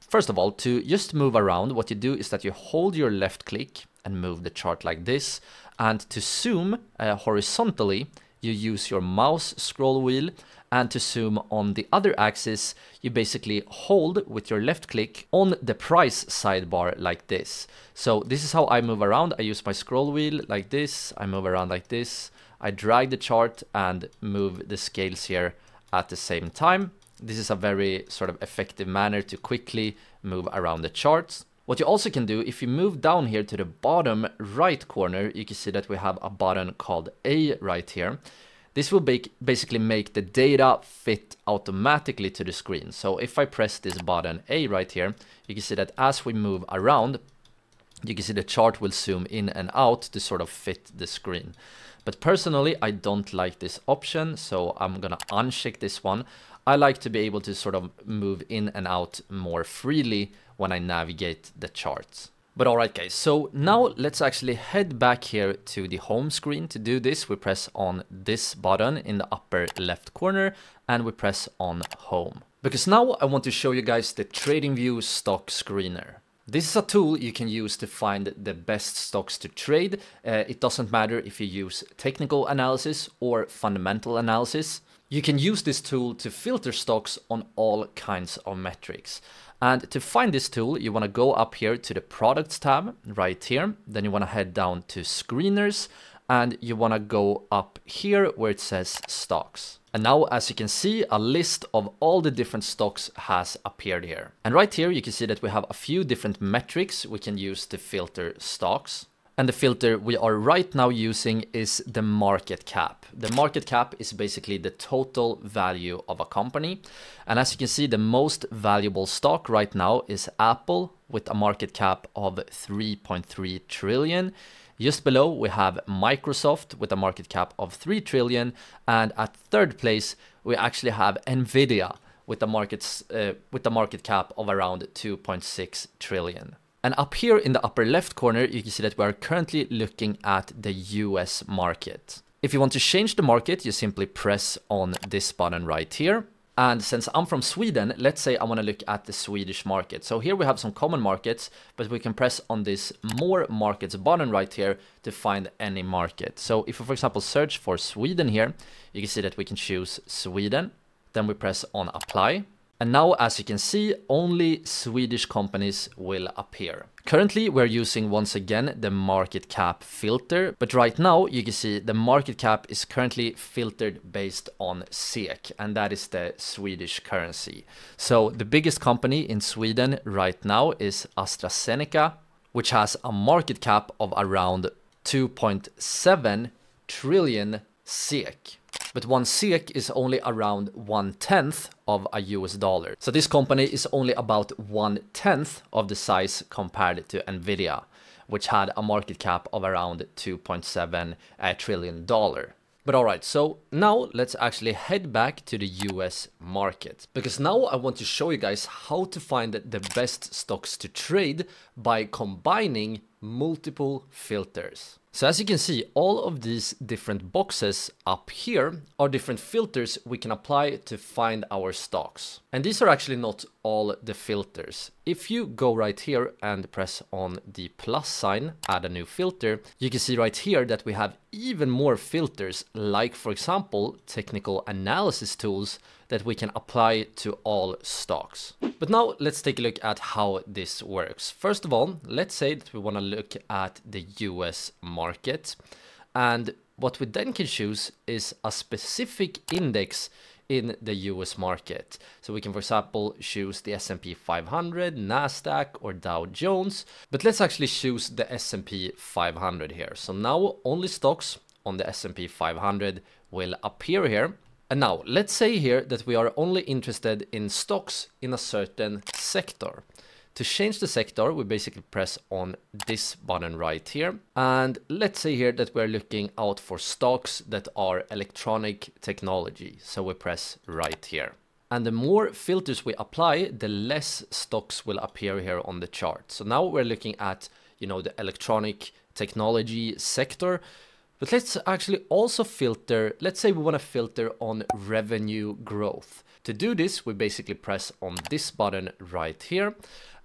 first of all, to just move around, what you do is that you hold your left click and move the chart like this. And to zoom horizontally, you use your mouse scroll wheel, and to zoom on the other axis, you basically hold with your left click on the price sidebar like this. So this is how I move around. I use my scroll wheel like this. I move around like this. I drag the chart and move the scales here at the same time. This is a very sort of effective manner to quickly move around the charts. What you also can do, if you move down here to the bottom right corner, you can see that we have a button called A right here. This will basically make the data fit automatically to the screen. So if I press this button A right here, you can see that as we move around, you can see the chart will zoom in and out to sort of fit the screen. But personally, I don't like this option, so I'm gonna uncheck this one. I like to be able to sort of move in and out more freely when I navigate the charts. But all right guys, so now let's actually head back here to the home screen. To do this, we press on this button in the upper left corner and we press on home. Because now I want to show you guys the TradingView stock screener. This is a tool you can use to find the best stocks to trade. It doesn't matter if you use technical analysis or fundamental analysis. You can use this tool to filter stocks on all kinds of metrics. And to find this tool, you want to go up here to the products tab right here. Then you want to head down to screeners and you want to go up here where it says stocks. And now, as you can see, a list of all the different stocks has appeared here. And right here, you can see that we have a few different metrics we can use to filter stocks. And the filter we are right now using is the market cap. The market cap is basically the total value of a company. And as you can see, the most valuable stock right now is Apple with a market cap of 3.3 trillion. Just below, we have Microsoft with a market cap of 3 trillion. And at third place, we actually have Nvidia with a market cap of around 2.6 trillion. And up here in the upper left corner, you can see that we are currently looking at the US market. If you want to change the market, you simply press on this button right here. And since I'm from Sweden, let's say I want to look at the Swedish market. So here we have some common markets, but we can press on this more markets button right here to find any market. So if we, for example, search for Sweden here, you can see that we can choose Sweden. Then we press on apply. And now, as you can see, only Swedish companies will appear. Currently, we're using once again the market cap filter, but right now you can see the market cap is currently filtered based on SEK, and that is the Swedish currency. So the biggest company in Sweden right now is AstraZeneca, which has a market cap of around 2.7 trillion SEK. But 1 SEK is only around 1/10 of a US dollar. So this company is only about 1/10 of the size compared to Nvidia, which had a market cap of around $2.7 trillion. But all right, so now let's actually head back to the US market, because now I want to show you guys how to find the best stocks to trade by combining multiple filters. So as you can see, all of these different boxes up here are different filters we can apply to find our stocks. And these are actually not all the filters. If you go right here and press on the plus sign, add a new filter, you can see right here that we have even more filters, like for example, technical analysis tools that we can apply to all stocks. But now let's take a look at how this works. First of all, let's say that we want to look at the US market. And What we then can choose is a specific index in the US market. So we can, for example, choose the S&P 500, NASDAQ or Dow Jones. But let's actually choose the S&P 500 here. So now only stocks on the S&P 500 will appear here. And now let's say here that we are only interested in stocks in a certain sector. To change the sector, we basically press on this button right here. And let's say here that we're looking out for stocks that are electronic technology. So we press right here. And the more filters we apply, the less stocks will appear here on the chart. So now we're looking at, you know, the electronic technology sector. But let's actually also filter, let's say we want to filter on revenue growth. To do this, we basically press on this button right here.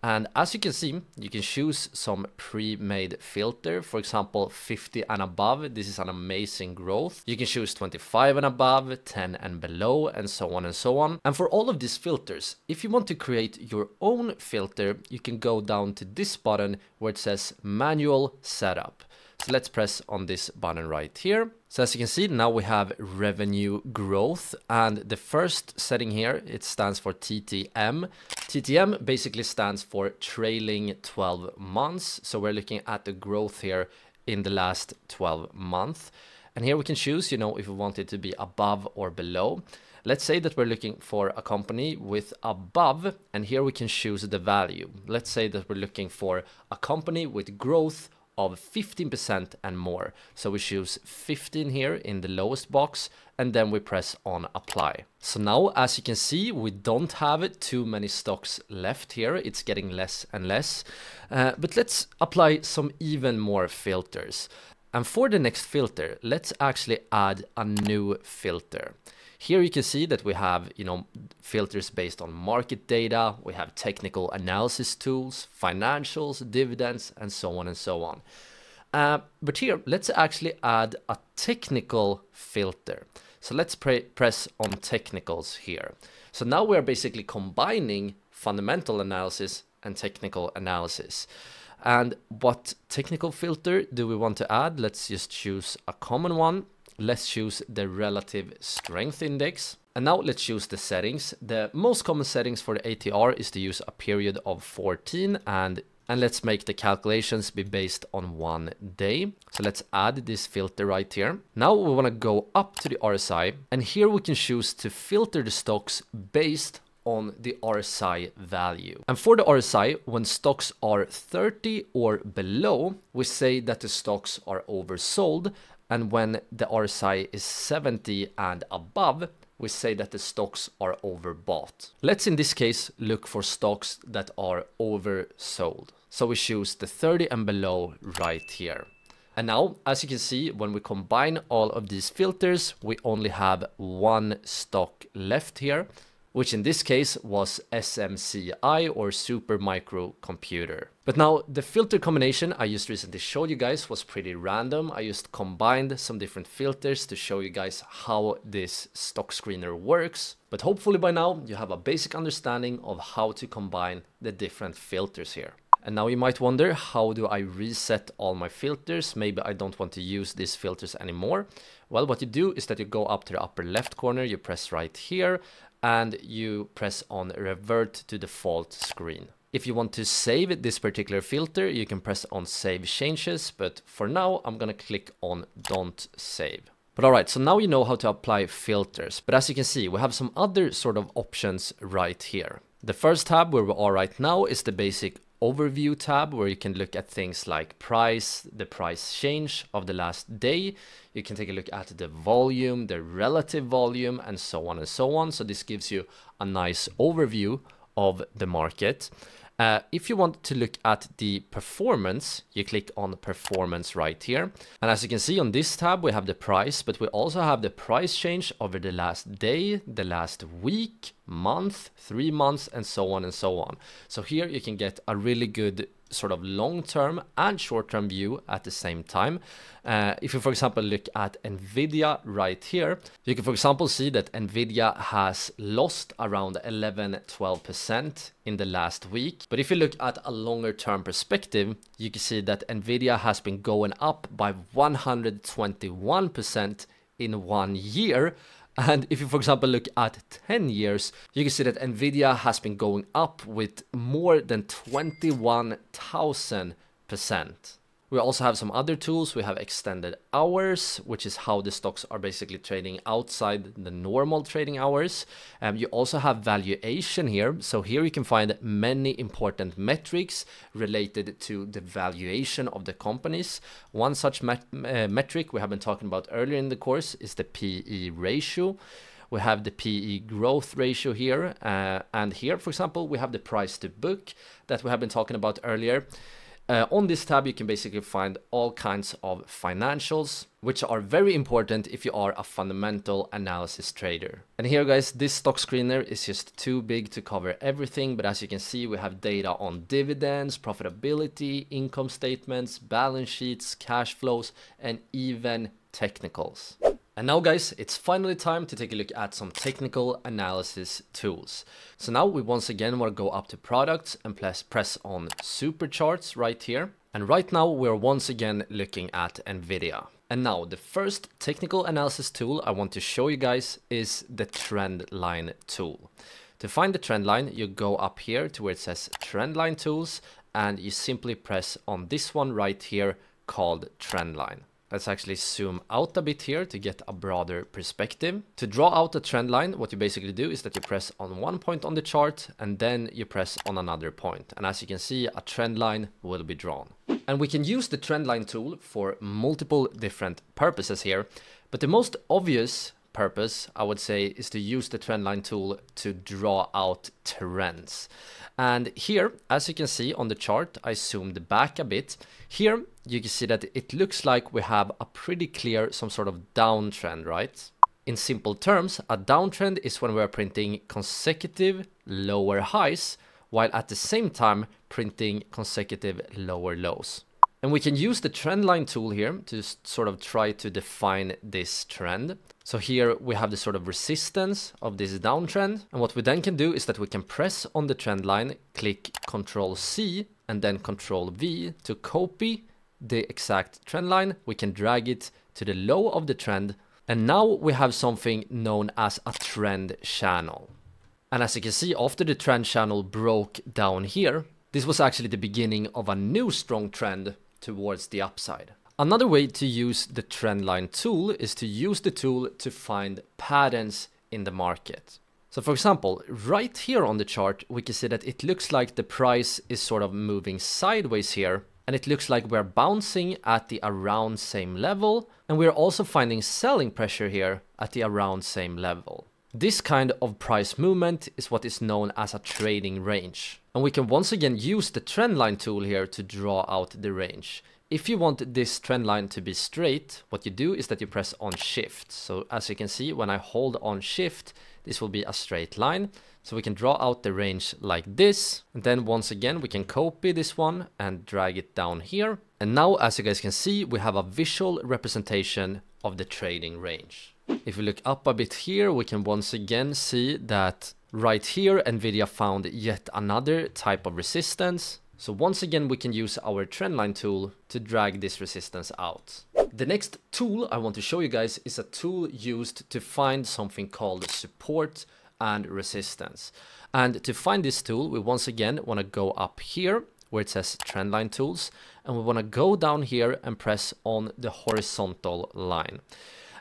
And as you can see, you can choose some pre-made filter. For example, 50 and above, this is an amazing growth. You can choose 25 and above, 10 and below, and so on and so on. And for all of these filters, if you want to create your own filter, you can go down to this button where it says manual setup. So let's press on this button right here. So as you can see, now we have revenue growth, and the first setting here, it stands for TTM. TTM basically stands for trailing 12 months. So we're looking at the growth here in the last 12 months. And here we can choose, you know, if we want it to be above or below. Let's say that we're looking for a company with above, and here we can choose the value. Let's say that we're looking for a company with growth of 15% and more. So we choose 15 here in the lowest box, and then we press on apply. So now, as you can see, we don't have too many stocks left here. It's getting less and less, but let's apply some even more filters. And for the next filter, let's actually add a new filter. Here you can see that we have, you know, filters based on market data. We have technical analysis tools, financials, dividends, and so on and so on. But here, let's actually add a technical filter. So let's press on technicals here. So now we're basically combining fundamental analysis and technical analysis. And what technical filter do we want to add? Let's just choose a common one. Let's choose the relative strength index. And now let's choose the settings. The most common settings for the ATR is to use a period of 14, and let's make the calculations be based on 1 day. So let's add this filter right here. Now we want to go up to the RSI, and here we can choose to filter the stocks based on the RSI value. And for the RSI, when stocks are 30 or below, we say that the stocks are oversold. And when the RSI is 70 and above, we say that the stocks are overbought. Let's in this case look for stocks that are oversold. So we choose the 30 and below right here. And now, as you can see, when we combine all of these filters, we only have one stock left here, which in this case was SMCI or Super Micro Computer. But now the filter combination I just recently showed you guys was pretty random. I just combined some different filters to show you guys how this stock screener works. But hopefully by now you have a basic understanding of how to combine the different filters here. And now you might wonder, how do I reset all my filters? Maybe I don't want to use these filters anymore. Well, what you do is that you go up to the upper left corner, you press right here, and you press on revert to default screen. If you want to save this particular filter, you can press on save changes, but for now I'm gonna click on don't save. But all right, so now you know how to apply filters. But as you can see, we have some other sort of options right here. The first tab where we are right now is the basic overview tab, where you can look at things like price, the price change of the last day. You can take a look at the volume, the relative volume, and so on and so on. So this gives you a nice overview of the market. If you want to look at the performance, you click on performance right here. And as you can see on this tab, we have the price, but we also have the price change over the last day, the last week, month, 3 months, and so on and so on. So here you can get a really good sort of long-term and short-term view at the same time. If you, for example, look at Nvidia right here, you can, for example, see that Nvidia has lost around 11-12% in the last week. But if you look at a longer-term perspective, you can see that Nvidia has been going up by 121% in 1 year. And if you, for example, look at 10 years, you can see that Nvidia has been going up with more than 21,000%. We also have some other tools. We have extended hours, which is how the stocks are basically trading outside the normal trading hours. You also have valuation here. So here you can find many important metrics related to the valuation of the companies. One such metric we have been talking about earlier in the course is the PE ratio. We have the PE growth ratio here. And here, for example, we have the price to book that we have been talking about earlier. On this tab, you can basically find all kinds of financials, which are very important if you are a fundamental analysis trader. And here, guys, this stock screener is just too big to cover everything. But as you can see, we have data on dividends, profitability, income statements, balance sheets, cash flows, and even technicals. And now, guys, it's finally time to take a look at some technical analysis tools. So now we once again want to go up to products and press on super charts right here. And right now we're once again looking at Nvidia. And now the first technical analysis tool I want to show you guys is the trend line tool. To find the trend line, you go up here to where it says trend line tools, and you simply press on this one right here called trend line. Let's actually zoom out a bit here to get a broader perspective. To draw out a trend line, what you basically do is that you press on one point on the chart and then you press on another point. And as you can see, a trend line will be drawn. And we can use the trend line tool for multiple different purposes here. But the most obvious purpose, I would say, is to use the trend line tool to draw out trends. And here, as you can see on the chart, I zoomed back a bit. Here, you can see that it looks like we have a pretty clear, some sort of downtrend, right? In simple terms, a downtrend is when we're printing consecutive lower highs, while at the same time printing consecutive lower lows. And we can use the trend line tool here to sort of try to define this trend. So here we have the sort of resistance of this downtrend. And what we then can do is that we can press on the trend line, click Ctrl+C and then Ctrl+V to copy the exact trend line. We can drag it to the low of the trend. And now we have something known as a trend channel. And as you can see, after the trend channel broke down here, this was actually the beginning of a new strong trend towards the upside. Another way to use the trend line tool is to use the tool to find patterns in the market. So for example, right here on the chart, we can see that it looks like the price is sort of moving sideways here. And it looks like we're bouncing at the around same level. And we're also finding selling pressure here at the around same level. This kind of price movement is what is known as a trading range. And we can once again use the trend line tool here to draw out the range. If you want this trend line to be straight, what you do is that you press on shift. So as you can see, when I hold on shift, this will be a straight line. So we can draw out the range like this. And then once again, we can copy this one and drag it down here. And now, as you guys can see, we have a visual representation of the trading range. If we look up a bit here, we can once again see that right here, Nvidia found yet another type of resistance. So once again, we can use our trendline tool to drag this resistance out. The next tool I want to show you guys is a tool used to find something called support and resistance. And to find this tool, we once again want to go up here where it says trendline tools, and we want to go down here and press on the horizontal line.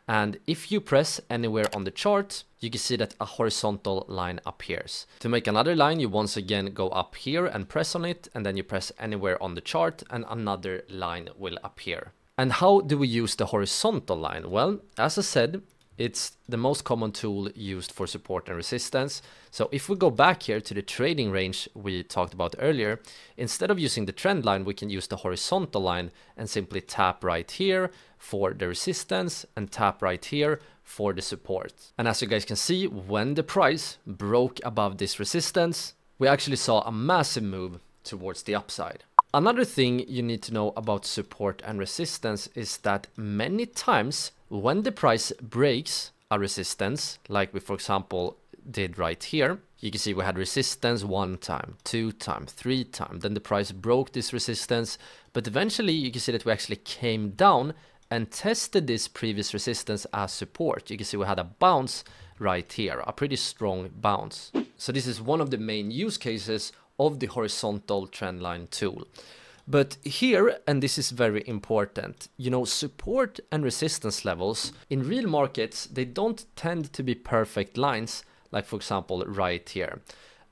And if you press anywhere on the chart, you can see that a horizontal line appears. To make another line, you once again go up here and press on it, and then you press anywhere on the chart and another line will appear. And how do we use the horizontal line? Well, as I said, it's the most common tool used for support and resistance. So if we go back here to the trading range we talked about earlier, instead of using the trend line, we can use the horizontal line and simply tap right here for the resistance and tap right here for the support. And as you guys can see, when the price broke above this resistance, we actually saw a massive move towards the upside. Another thing you need to know about support and resistance is that many times when the price breaks a resistance, like we for example did right here, you can see we had resistance 1 time, 2 time, 3 time, then the price broke this resistance, but eventually you can see that we actually came down and tested this previous resistance as support. You can see we had a bounce right here, a pretty strong bounce. So this is one of the main use cases of the horizontal trendline tool. But here, and this is very important, you know, support and resistance levels in real markets, they don't tend to be perfect lines, like for example right here.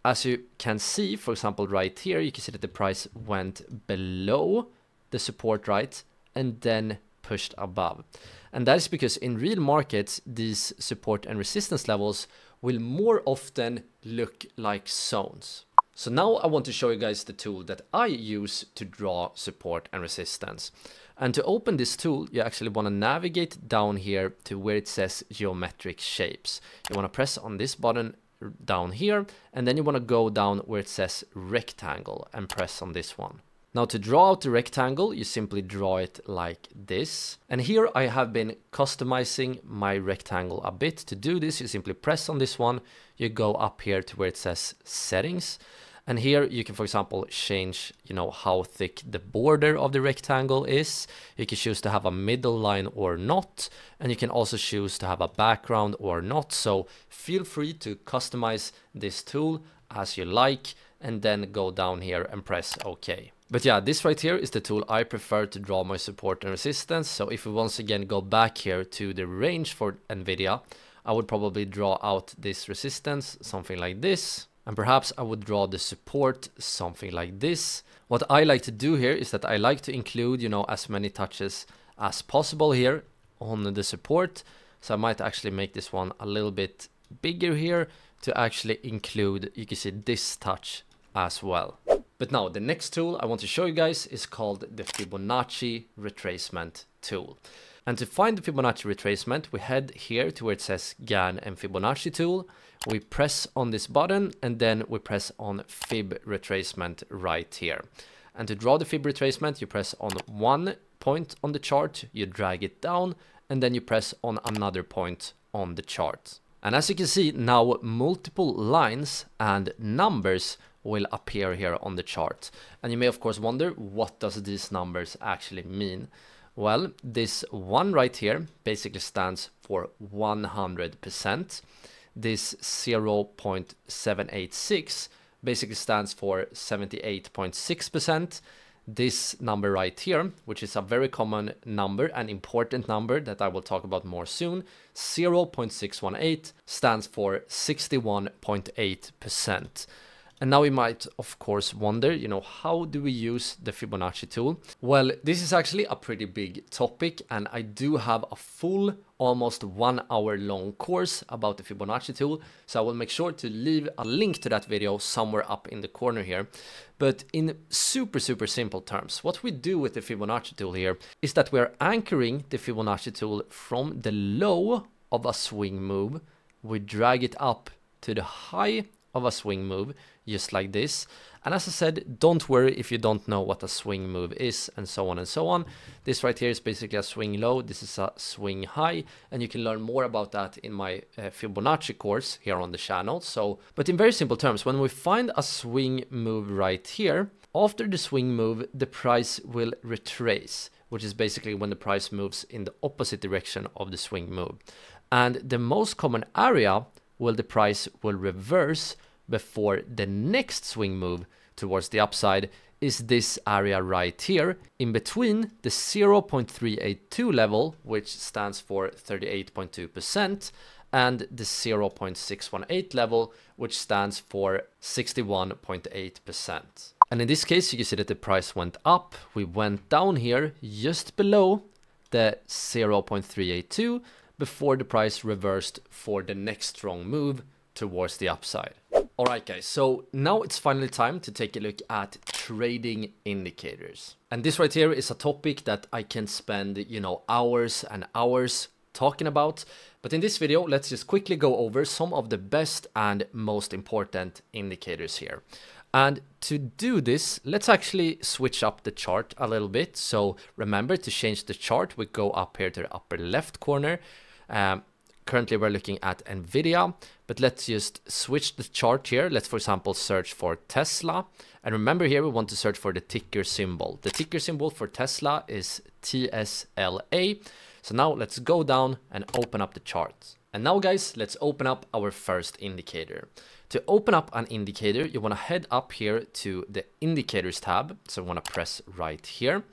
As you can see, for example right here, you can see that the price went below the support, right, and then pushed above. And that is because in real markets, these support and resistance levels will more often look like zones. So now I want to show you guys the tool that I use to draw support and resistance. And to open this tool, you actually want to navigate down here to where it says geometric shapes. You want to press on this button down here, and then you want to go down where it says rectangle and press on this one. Now to draw out the rectangle, you simply draw it like this. And here I have been customizing my rectangle a bit. To do this, you simply press on this one, you go up here to where it says settings. And here you can, for example, change, you know, how thick the border of the rectangle is. You can choose to have a middle line or not. And you can also choose to have a background or not. So feel free to customize this tool as you like, and then go down here and press OK. But yeah, this right here is the tool I prefer to draw my support and resistance. So if we once again go back here to the range for Nvidia, I would probably draw out this resistance, something like this. And perhaps I would draw the support, something like this. What I like to do here is that I like to include, you know, as many touches as possible here on the support. So I might actually make this one a little bit bigger here to actually include, you can see this touch as well. But now the next tool I want to show you guys is called the Fibonacci retracement tool. And to find the Fibonacci retracement, we head here to where it says GAN and Fibonacci tool. We press on this button and then we press on Fib retracement right here. And to draw the Fib retracement, you press on one point on the chart, you drag it down, and then you press on another point on the chart. And as you can see now, multiple lines and numbers will appear here on the chart. And you may of course wonder, what does these numbers actually mean? Well, this one right here basically stands for 100%. This 0.786 basically stands for 78.6%. This number right here, which is a very common number, an important number that I will talk about more soon, 0.618 stands for 61.8%. And now we might, of course, wonder, you know, how do we use the Fibonacci tool? Well, this is actually a pretty big topic, and I do have a full, almost 1 hour long course about the Fibonacci tool. So I will make sure to leave a link to that video somewhere up in the corner here. But in super, super simple terms, what we do with the Fibonacci tool here is that we're anchoring the Fibonacci tool from the low of a swing move. We drag it up to the high of a swing move, just like this. And as I said, don't worry if you don't know what a swing move is, and so on and so on. This right here is basically a swing low, this is a swing high, and you can learn more about that in my Fibonacci course here on the channel. So, but in very simple terms, when we find a swing move right here, after the swing move, the price will retrace, which is basically when the price moves in the opposite direction of the swing move. And the most common area will the price will reverse before the next swing move towards the upside is this area right here in between the 0.382 level, which stands for 38.2%, and the 0.618 level, which stands for 61.8%. And in this case, you can see that the price went up. We went down here just below the 0.382 before the price reversed for the next strong move towards the upside. All right, guys, so now it's finally time to take a look at trading indicators. And this right here is a topic that I can spend, you know, hours and hours talking about. But in this video, let's just quickly go over some of the best and most important indicators here. And to do this, let's actually switch up the chart a little bit. So remember, to change the chart, we go up here to the upper left corner. Currently we're looking at Nvidia, but let's just switch the chart here. Let's, for example, search for Tesla. And remember here, we want to search for the ticker symbol. The ticker symbol for Tesla is TSLA. So now let's go down and open up the chart. And now, guys, let's open up our first indicator. To open up an indicator, you want to head up here to the indicators tab. So you want to press right here.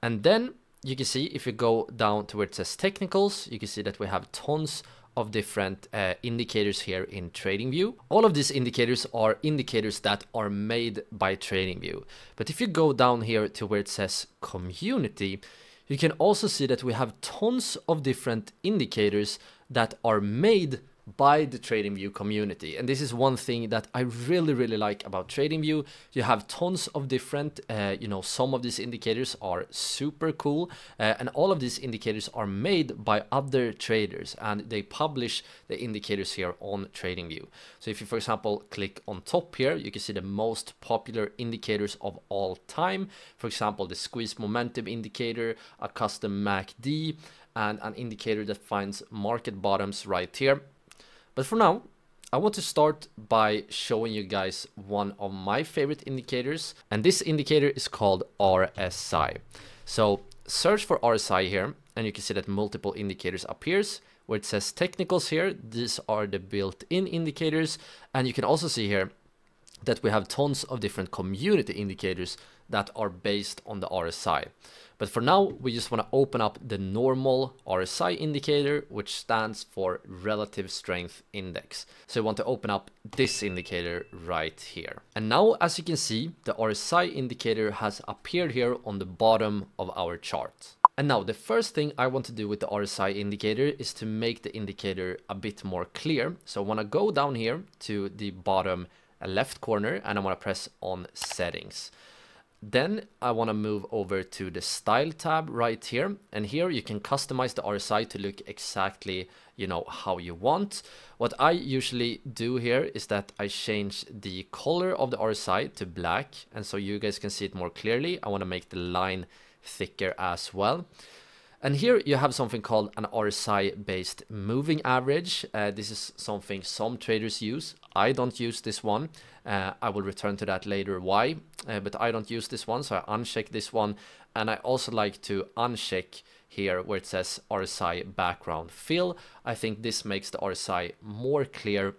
And then you can see, if you go down to where it says technicals, you can see that we have tons of different indicators here in TradingView. All of these indicators are indicators that are made by TradingView. But if you go down here to where it says community, you can also see that we have tons of different indicators that are made by the TradingView community. And this is one thing that I really like about TradingView. You have tons of different, you know, some of these indicators are super cool, and all of these indicators are made by other traders, and they publish the indicators here on TradingView. So if you, for example, click on top here, you can see the most popular indicators of all time. For example, the squeeze momentum indicator, a custom MACD, and an indicator that finds market bottoms right here. But for now, I want to start by showing you guys one of my favorite indicators. And this indicator is called RSI. So search for RSI here, and you can see that multiple indicators appears. Where it says technicals here, these are the built-in indicators. And you can also see here that we have tons of different community indicators that are based on the RSI. But for now, we just want to open up the normal RSI indicator, which stands for Relative Strength Index. So you want to open up this indicator right here. And now, as you can see, the RSI indicator has appeared here on the bottom of our chart. And now the first thing I want to do with the RSI indicator is to make the indicator a bit more clear. So I want to go down here to the bottom left corner, and I want to press on settings. Then I want to move over to the style tab right here, and here you can customize the RSI to look exactly, you know, how you want. What I usually do here is that I change the color of the RSI to black, and so you guys can see it more clearly. I want to make the line thicker as well. And here you have something called an RSI-based moving average. This is something some traders use. I don't use this one. I will return to that later why, but I don't use this one, so I uncheck this one. And I also like to uncheck here where it says RSI background fill. I think this makes the RSI more clear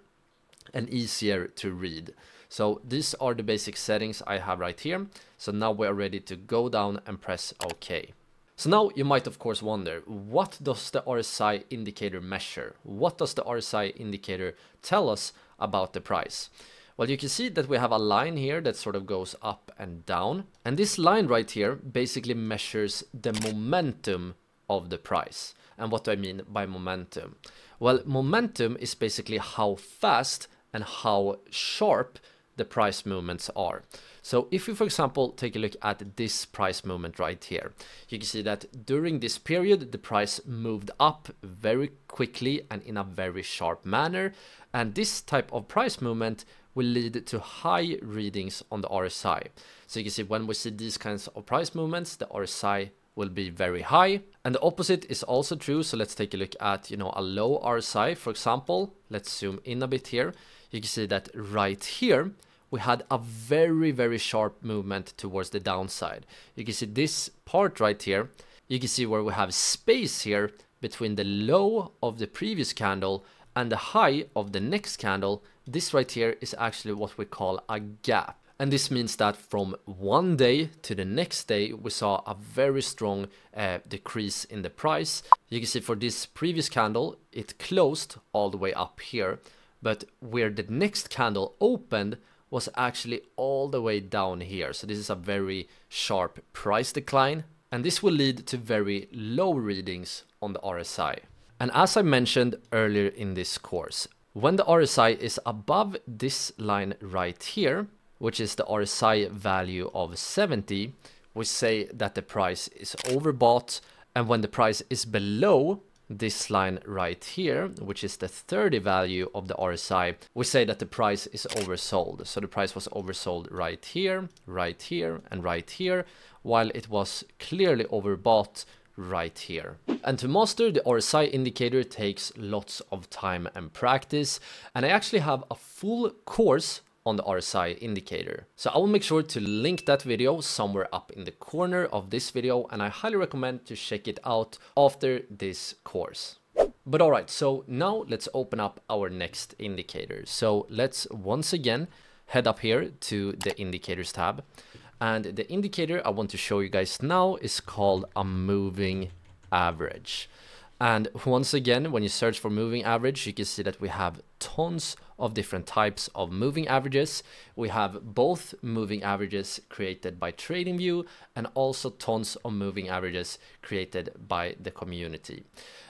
and easier to read. So these are the basic settings I have right here. So now we're ready to go down and press OK. So now you might, of course, wonder, what does the RSI indicator measure? What does the RSI indicator tell us about the price? Well, you can see that we have a line here that sort of goes up and down. And this line right here basically measures the momentum of the price. And what do I mean by momentum? Well, momentum is basically how fast and how sharp the price movements are. So if you, for example, take a look at this price movement right here, you can see that during this period, the price moved up very quickly and in a very sharp manner. And this type of price movement will lead to high readings on the RSI. So you can see when we see these kinds of price movements, the RSI will be very high. And the opposite is also true. So let's take a look at, you know, a low RSI, for example. Let's zoom in a bit here. You can see that right here, we had a very sharp movement towards the downside. You can see this part right here. You can see where we have space here between the low of the previous candle and the high of the next candle. This right here is actually what we call a gap. And this means that from one day to the next day, we saw a very strong decrease in the price. You can see for this previous candle, it closed all the way up here. But where the next candle opened was actually all the way down here. So this is a very sharp price decline, and this will lead to very low readings on the RSI. And as I mentioned earlier in this course, when the RSI is above this line right here, which is the RSI value of 70, we say that the price is overbought. And when the price is below this line right here, which is the 30 value of the RSI, we say that the price is oversold. So the price was oversold right here, and right here, while it was clearly overbought right here. And to master the RSI indicator takes lots of time and practice. And I actually have a full course on the RSI indicator. So I will make sure to link that video somewhere up in the corner of this video, and I highly recommend to check it out after this course. But all right, so now let's open up our next indicator. So let's once again head up here to the indicators tab. And the indicator I want to show you guys now is called a moving average. And once again, when you search for moving average, you can see that we have tons of different types of moving averages. We have both moving averages created by TradingView and also tons of moving averages created by the community.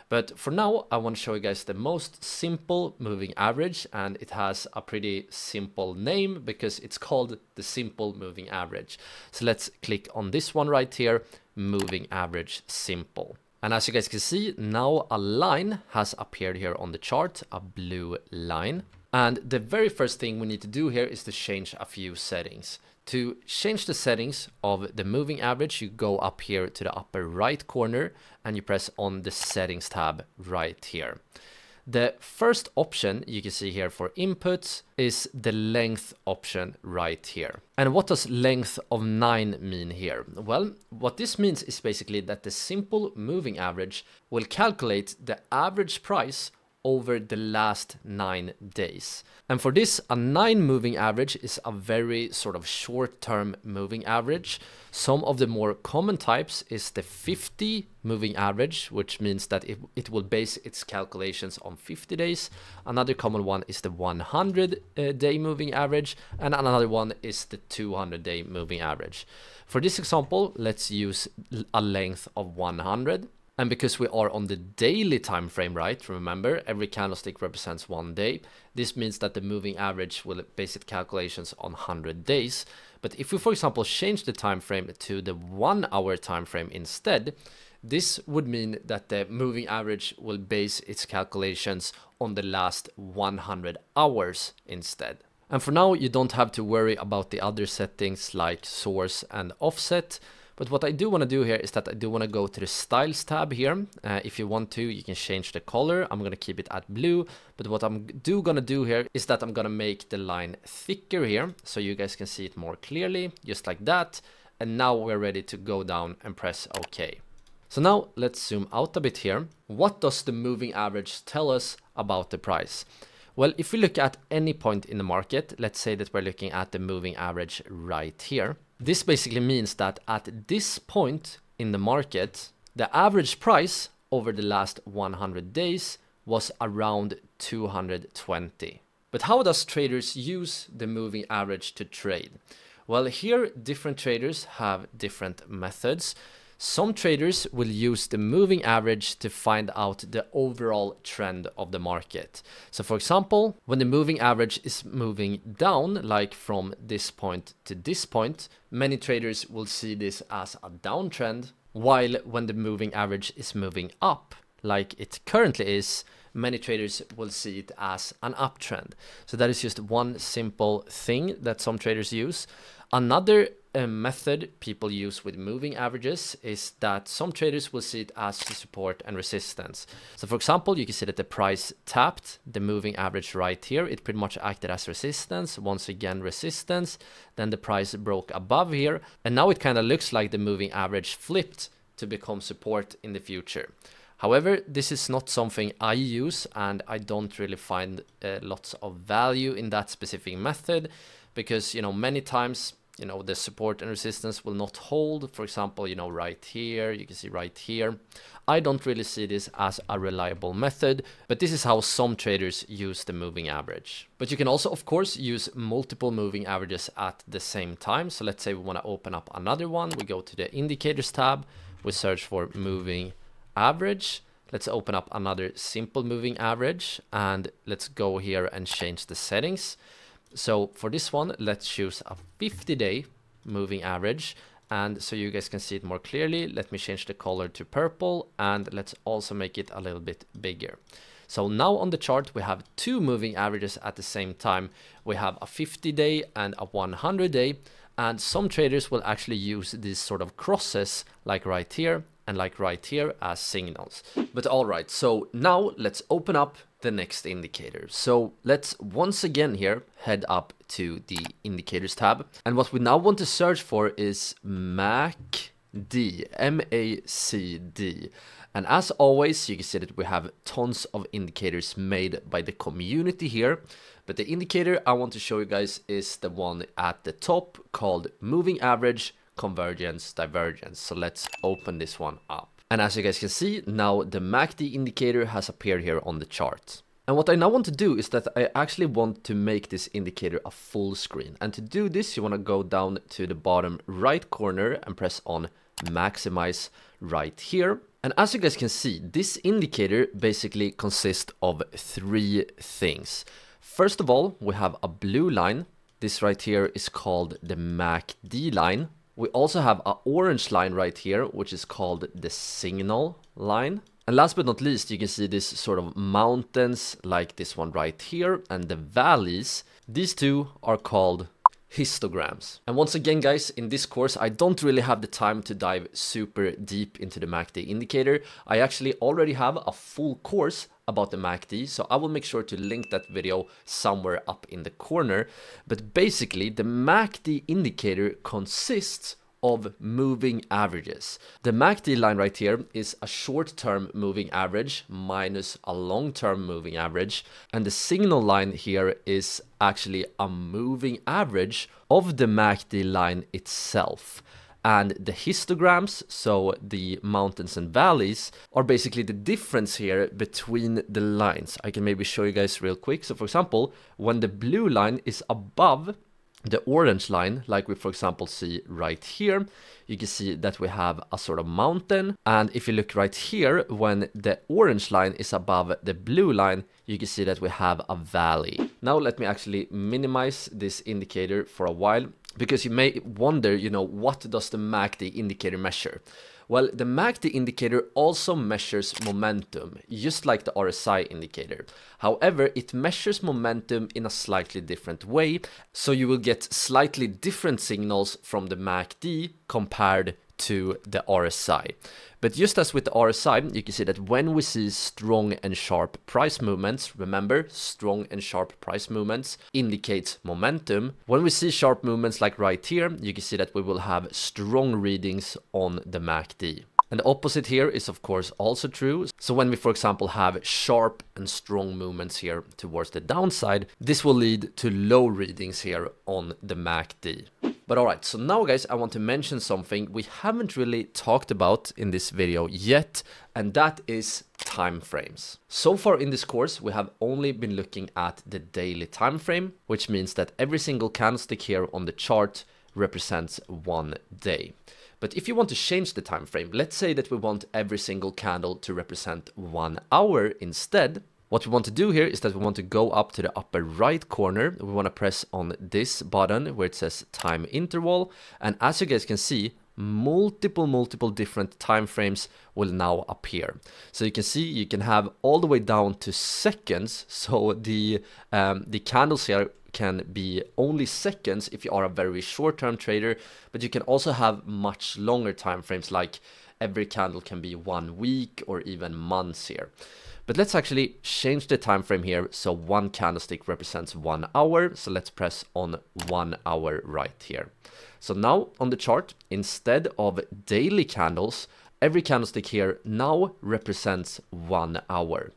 But for now, I want to show you guys the most simple moving average, and it has a pretty simple name because it's called the simple moving average. So let's click on this one right here, moving average simple. And as you guys can see, now a line has appeared here on the chart, a blue line. And the very first thing we need to do here is to change a few settings. To change the settings of the moving average, you go up here to the upper right corner and you press on the settings tab right here. The first option you can see here for inputs is the length option right here. And what does length of 9 mean here? Well, what this means is basically that the simple moving average will calculate the average price over the last 9 days. And for this, a 9 moving average is a very sort of short-term moving average. Some of the more common types is the 50 moving average, which means that it will base its calculations on 50 days. Another common one is the 100-day moving average, and another one is the 200-day moving average. For this example, let's use a length of 100. And because we are on the daily time frame, right? Remember, every candlestick represents 1 day. This means that the moving average will base its calculations on 100 days. But if we, for example, change the time frame to the 1 hour time frame instead, this would mean that the moving average will base its calculations on the last 100 hours instead. And for now, you don't have to worry about the other settings like source and offset. But what I do want to do here is that I do want to go to the styles tab here. If you want to, you can change the color. I'm going to keep it at blue. But what I'm going to do here is that I'm going to make the line thicker here, so you guys can see it more clearly, just like that. And now we're ready to go down and press OK. So now let's zoom out a bit here. What does the moving average tell us about the price? Well, if we look at any point in the market, let's say that we're looking at the moving average right here. This basically means that at this point in the market, the average price over the last 100 days was around 220. But how does traders use the moving average to trade? Well, here different traders have different methods. Some traders will use the moving average to find out the overall trend of the market. So for example, when the moving average is moving down, like from this point to this point, many traders will see this as a downtrend, while when the moving average is moving up, like it currently is, many traders will see it as an uptrend. So that is just one simple thing that some traders use. Another method people use with moving averages is that some traders will see it as support and resistance. So for example, you can see that the price tapped the moving average right here. It pretty much acted as resistance, once again resistance, then the price broke above here, and now it kind of looks like the moving average flipped to become support in the future. However, this is not something I use, and I don't really find lots of value in that specific method because, you know, many times, you know, the support and resistance will not hold. For example, you know, right here, you can see right here. I don't really see this as a reliable method, but this is how some traders use the moving average. But you can also, of course, use multiple moving averages at the same time. So let's say we want to open up another one. We go to the indicators tab. We search for moving average. Let's open up another simple moving average, and let's go here and change the settings. So for this one, let's choose a 50-day moving average, And so you guys can see it more clearly. Let me change the color to purple, and let's also make it a little bit bigger. So now on the chart, we have two moving averages at the same time. We have a 50-day and a 100-day, and some traders will actually use these sort of crosses like right here and like right here as signals. But all right, so now let's open up the next indicator. So let's once again here head up to the indicators tab. And what we now want to search for is MACD, M-A-C-D. And as always, you can see that we have tons of indicators made by the community here. But the indicator I want to show you guys is the one at the top called Moving Average, Convergence, Divergence. So let's open this one up. And as you guys can see, now the MACD indicator has appeared here on the chart. And what I now want to do is that I actually want to make this indicator a full screen. And to do this, you want to go down to the bottom right corner and press on Maximize right here. And as you guys can see, this indicator basically consists of three things. First of all, we have a blue line. This right here is called the MACD line. We also have an orange line right here, which is called the signal line. And last but not least, you can see this sort of mountains like this one right here, and the valleys. These two are called histograms. And once again, guys, in this course, I don't really have the time to dive super deep into the MACD indicator. I actually already have a full course about the MACD, so I will make sure to link that video somewhere up in the corner. But basically, the MACD indicator consists of moving averages. The MACD line right here is a short-term moving average minus a long-term moving average. And the signal line here is actually a moving average of the MACD line itself. And the histograms, so the mountains and valleys, are basically the difference here between the lines. I can maybe show you guys real quick. So for example, when the blue line is above the orange line, like we for example see right here, you can see that we have a sort of mountain. And if you look right here, when the orange line is above the blue line, you can see that we have a valley. Now let me actually minimize this indicator for a while, because you may wonder, you know, what does the MACD indicator measure? Well, the MACD indicator also measures momentum, just like the RSI indicator. However, it measures momentum in a slightly different way, so you will get slightly different signals from the MACD compared to the RSI. But just as with the RSI, you can see that when we see strong and sharp price movements, remember, strong and sharp price movements indicates momentum. When we see sharp movements like right here, you can see that we will have strong readings on the MACD. And the opposite here is of course also true. So when we for example have sharp and strong movements here towards the downside, this will lead to low readings here on the MACD. But all right, so now guys, I want to mention something we haven't really talked about in this video yet, and that is time frames. So far in this course, we have only been looking at the daily time frame, which means that every single candlestick here on the chart represents one day. But if you want to change the time frame, let's say that we want every single candle to represent 1 hour instead. What we want to do here is that we want to go up to the upper right corner. We want to press on this button where it says time interval. And as you guys can see, multiple different time frames will now appear. So you can see you can have all the way down to seconds. So the candles here can be only seconds if you are a very short-term trader, but you can also have much longer time frames, like every candle can be 1 week or even months here. But let's actually change the time frame here, so one candlestick represents 1 hour. So let's press on 1 hour right here. So now on the chart, instead of daily candles, every candlestick here now represents 1 hour.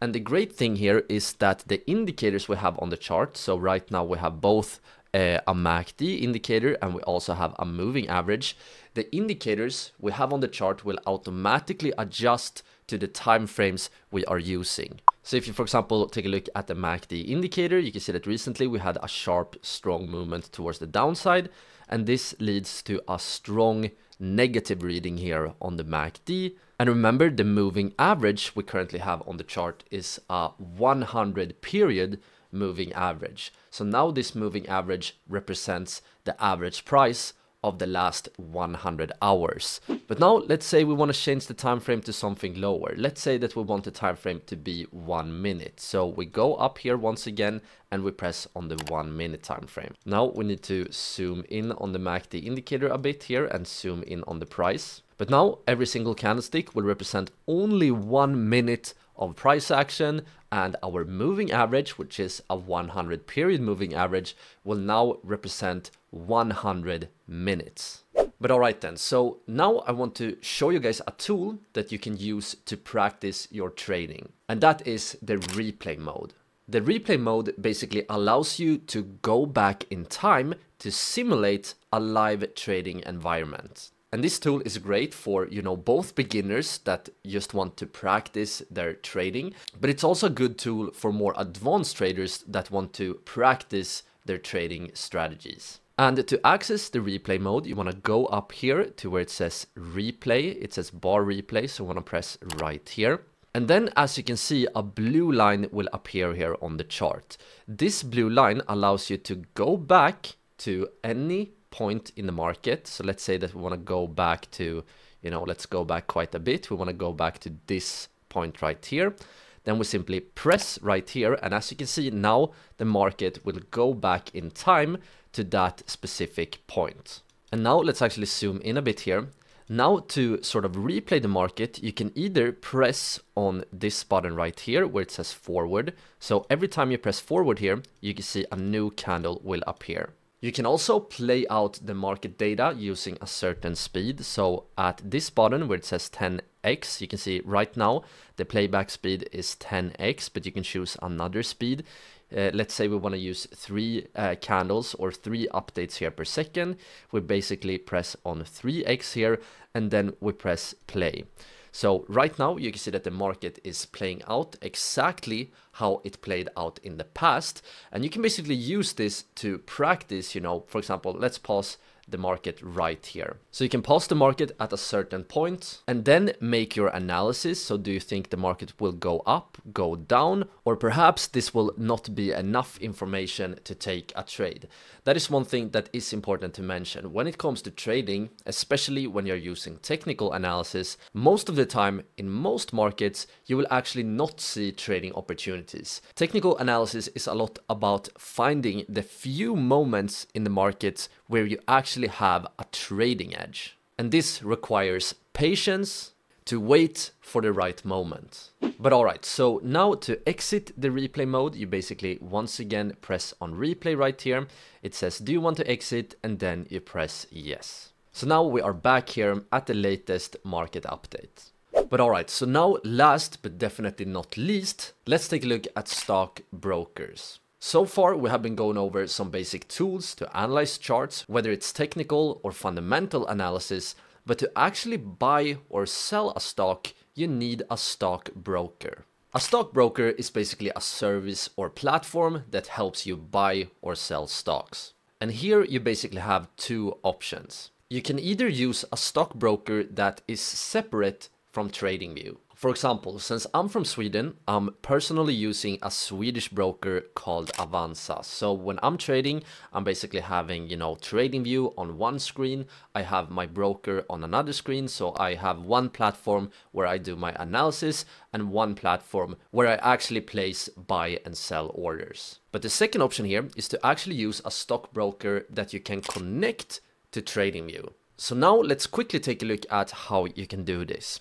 And the great thing here is that the indicators we have on the chart, so right now we have both a MACD indicator and we also have a moving average. The indicators we have on the chart will automatically adjust to the time frames we are using. So if you for example take a look at the MACD indicator, you can see that recently we had a sharp strong movement towards the downside, and this leads to a strong negative reading here on the MACD. And remember, the moving average we currently have on the chart is a 100 period moving average. So now this moving average represents the average price of the last 100 hours. But now let's say we want to change the time frame to something lower. Let's say that we want the time frame to be 1 minute. So we go up here once again and we press on the 1 minute time frame. Now we need to zoom in on the MACD indicator a bit here and zoom in on the price. But now every single candlestick will represent only 1 minute of price action, and our moving average, which is a 100 period moving average, will now represent 100 minutes. But all right then, so now I want to show you guys a tool that you can use to practice your trading, and that is the replay mode. The replay mode basically allows you to go back in time to simulate a live trading environment. And this tool is great for, you know, both beginners that just want to practice their trading, but it's also a good tool for more advanced traders that want to practice their trading strategies. And to access the replay mode, you want to go up here to where it says replay. It says bar replay, so I want to press right here. And then, as you can see, a blue line will appear here on the chart. This blue line allows you to go back to any point in the market. So let's say that we want to go back to, you know, let's go back quite a bit. We want to go back to this point right here. Then we simply press right here. And as you can see now, the market will go back in time to that specific point. And now let's actually zoom in a bit here. Now to sort of replay the market, you can either press on this button right here where it says forward. So every time you press forward here, you can see a new candle will appear. You can also play out the market data using a certain speed. So at this button where it says 10x, you can see right now the playback speed is 10x, but you can choose another speed. Let's say we want to use three candles or three updates here per second. We basically press on 3x here and then we press play. So right now you can see that the market is playing out exactly how it played out in the past. And you can basically use this to practice, you know, for example, let's pause the market right here. So you can pause the market at a certain point and then make your analysis. So do you think the market will go up, go down, or perhaps this will not be enough information to take a trade? That is one thing that is important to mention. When it comes to trading, especially when you're using technical analysis, most of the time in most markets, you will actually not see trading opportunities. Technical analysis is a lot about finding the few moments in the markets where you actually have a trading edge. And this requires patience to wait for the right moment. But all right, so now to exit the replay mode, you basically once again press on replay right here. It says, do you want to exit? And then you press yes. So now we are back here at the latest market update. But all right, so now last but definitely not least, let's take a look at stock brokers. So far, we have been going over some basic tools to analyze charts, whether it's technical or fundamental analysis, but to actually buy or sell a stock, you need a stock broker. A stock broker is basically a service or platform that helps you buy or sell stocks. And here you basically have two options. You can either use a stock broker that is separate from TradingView. For example, since I'm from Sweden, I'm personally using a Swedish broker called Avanza. So when I'm trading, I'm basically having, you know, TradingView on one screen. I have my broker on another screen. So I have one platform where I do my analysis and one platform where I actually place buy and sell orders. But the second option here is to actually use a stock broker that you can connect to TradingView. So now let's quickly take a look at how you can do this.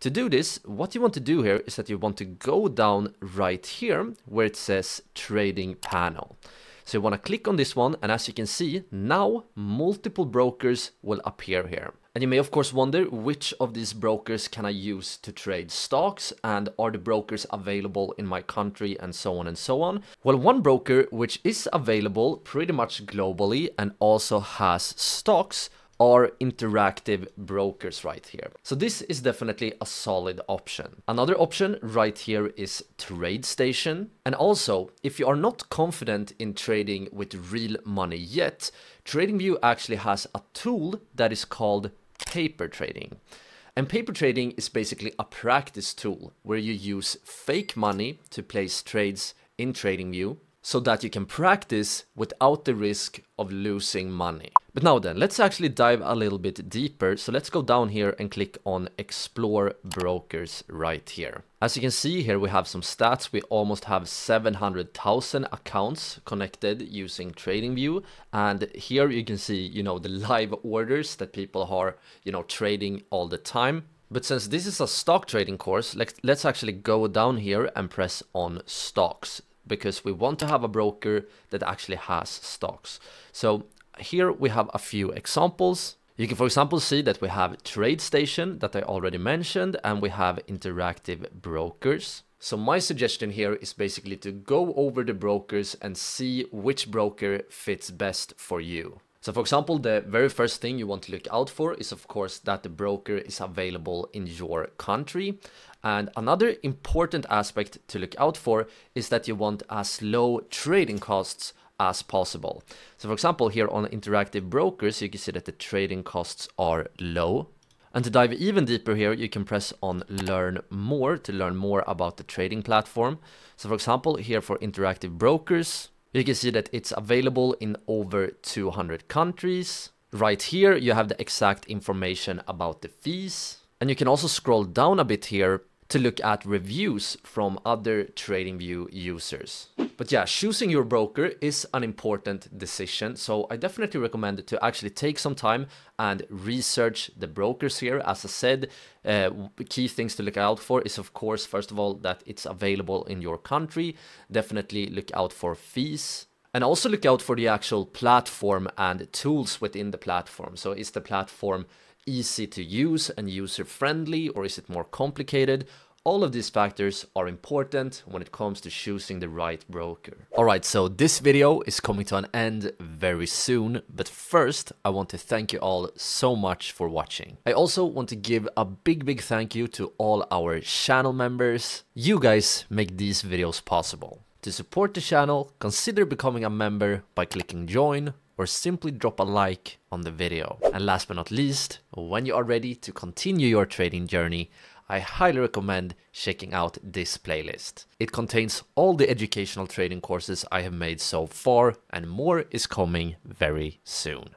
To do this, what you want to do here is that you want to go down right here where it says trading panel. So you want to click on this one, and as you can see, now multiple brokers will appear here. And you may of course wonder, which of these brokers can I use to trade stocks, and are the brokers available in my country, and so on and so on. Well, one broker which is available pretty much globally and also has stocks are Interactive Brokers right here. So this is definitely a solid option. Another option right here is TradeStation. And also, if you are not confident in trading with real money yet, TradingView actually has a tool that is called paper trading. And paper trading is basically a practice tool where you use fake money to place trades in TradingView. so that you can practice without the risk of losing money. But now then, let's actually dive a little bit deeper. So let's go down here and click on Explore Brokers right here. As you can see here, we have some stats. We almost have 700,000 accounts connected using TradingView. And here you can see, you know, the live orders that people are, you know, trading all the time. But since this is a stock trading course, let's actually go down here and press on stocks, because we want to have a broker that actually has stocks. So here we have a few examples. You can, for example, see that we have TradeStation that I already mentioned, and we have Interactive Brokers. So my suggestion here is basically to go over the brokers and see which broker fits best for you. So for example, the very first thing you want to look out for is, of course, that the broker is available in your country. And another important aspect to look out for is that you want as low trading costs as possible. So for example, here on Interactive Brokers, you can see that the trading costs are low. And to dive even deeper here, you can press on Learn More to learn more about the trading platform. So for example, here for Interactive Brokers, you can see that it's available in over 200 countries. Right here, you have the exact information about the fees. And you can also scroll down a bit here to look at reviews from other TradingView users. But yeah, choosing your broker is an important decision. So I definitely recommend to actually take some time and research the brokers here. As I said, key things to look out for is, of course, first of all, that it's available in your country. Definitely look out for fees. And also look out for the actual platform and tools within the platform. So is the platform easy to use and user-friendly, or is it more complicated? All of these factors are important when it comes to choosing the right broker. All right, so this video is coming to an end very soon, but first I want to thank you all so much for watching. I also want to give a big thank you to all our channel members. You guys make these videos possible. To support the channel, consider becoming a member by clicking join, or simply drop a like on the video. And last but not least, when you are ready to continue your trading journey, I highly recommend checking out this playlist. It contains all the educational trading courses I have made so far, and more is coming very soon.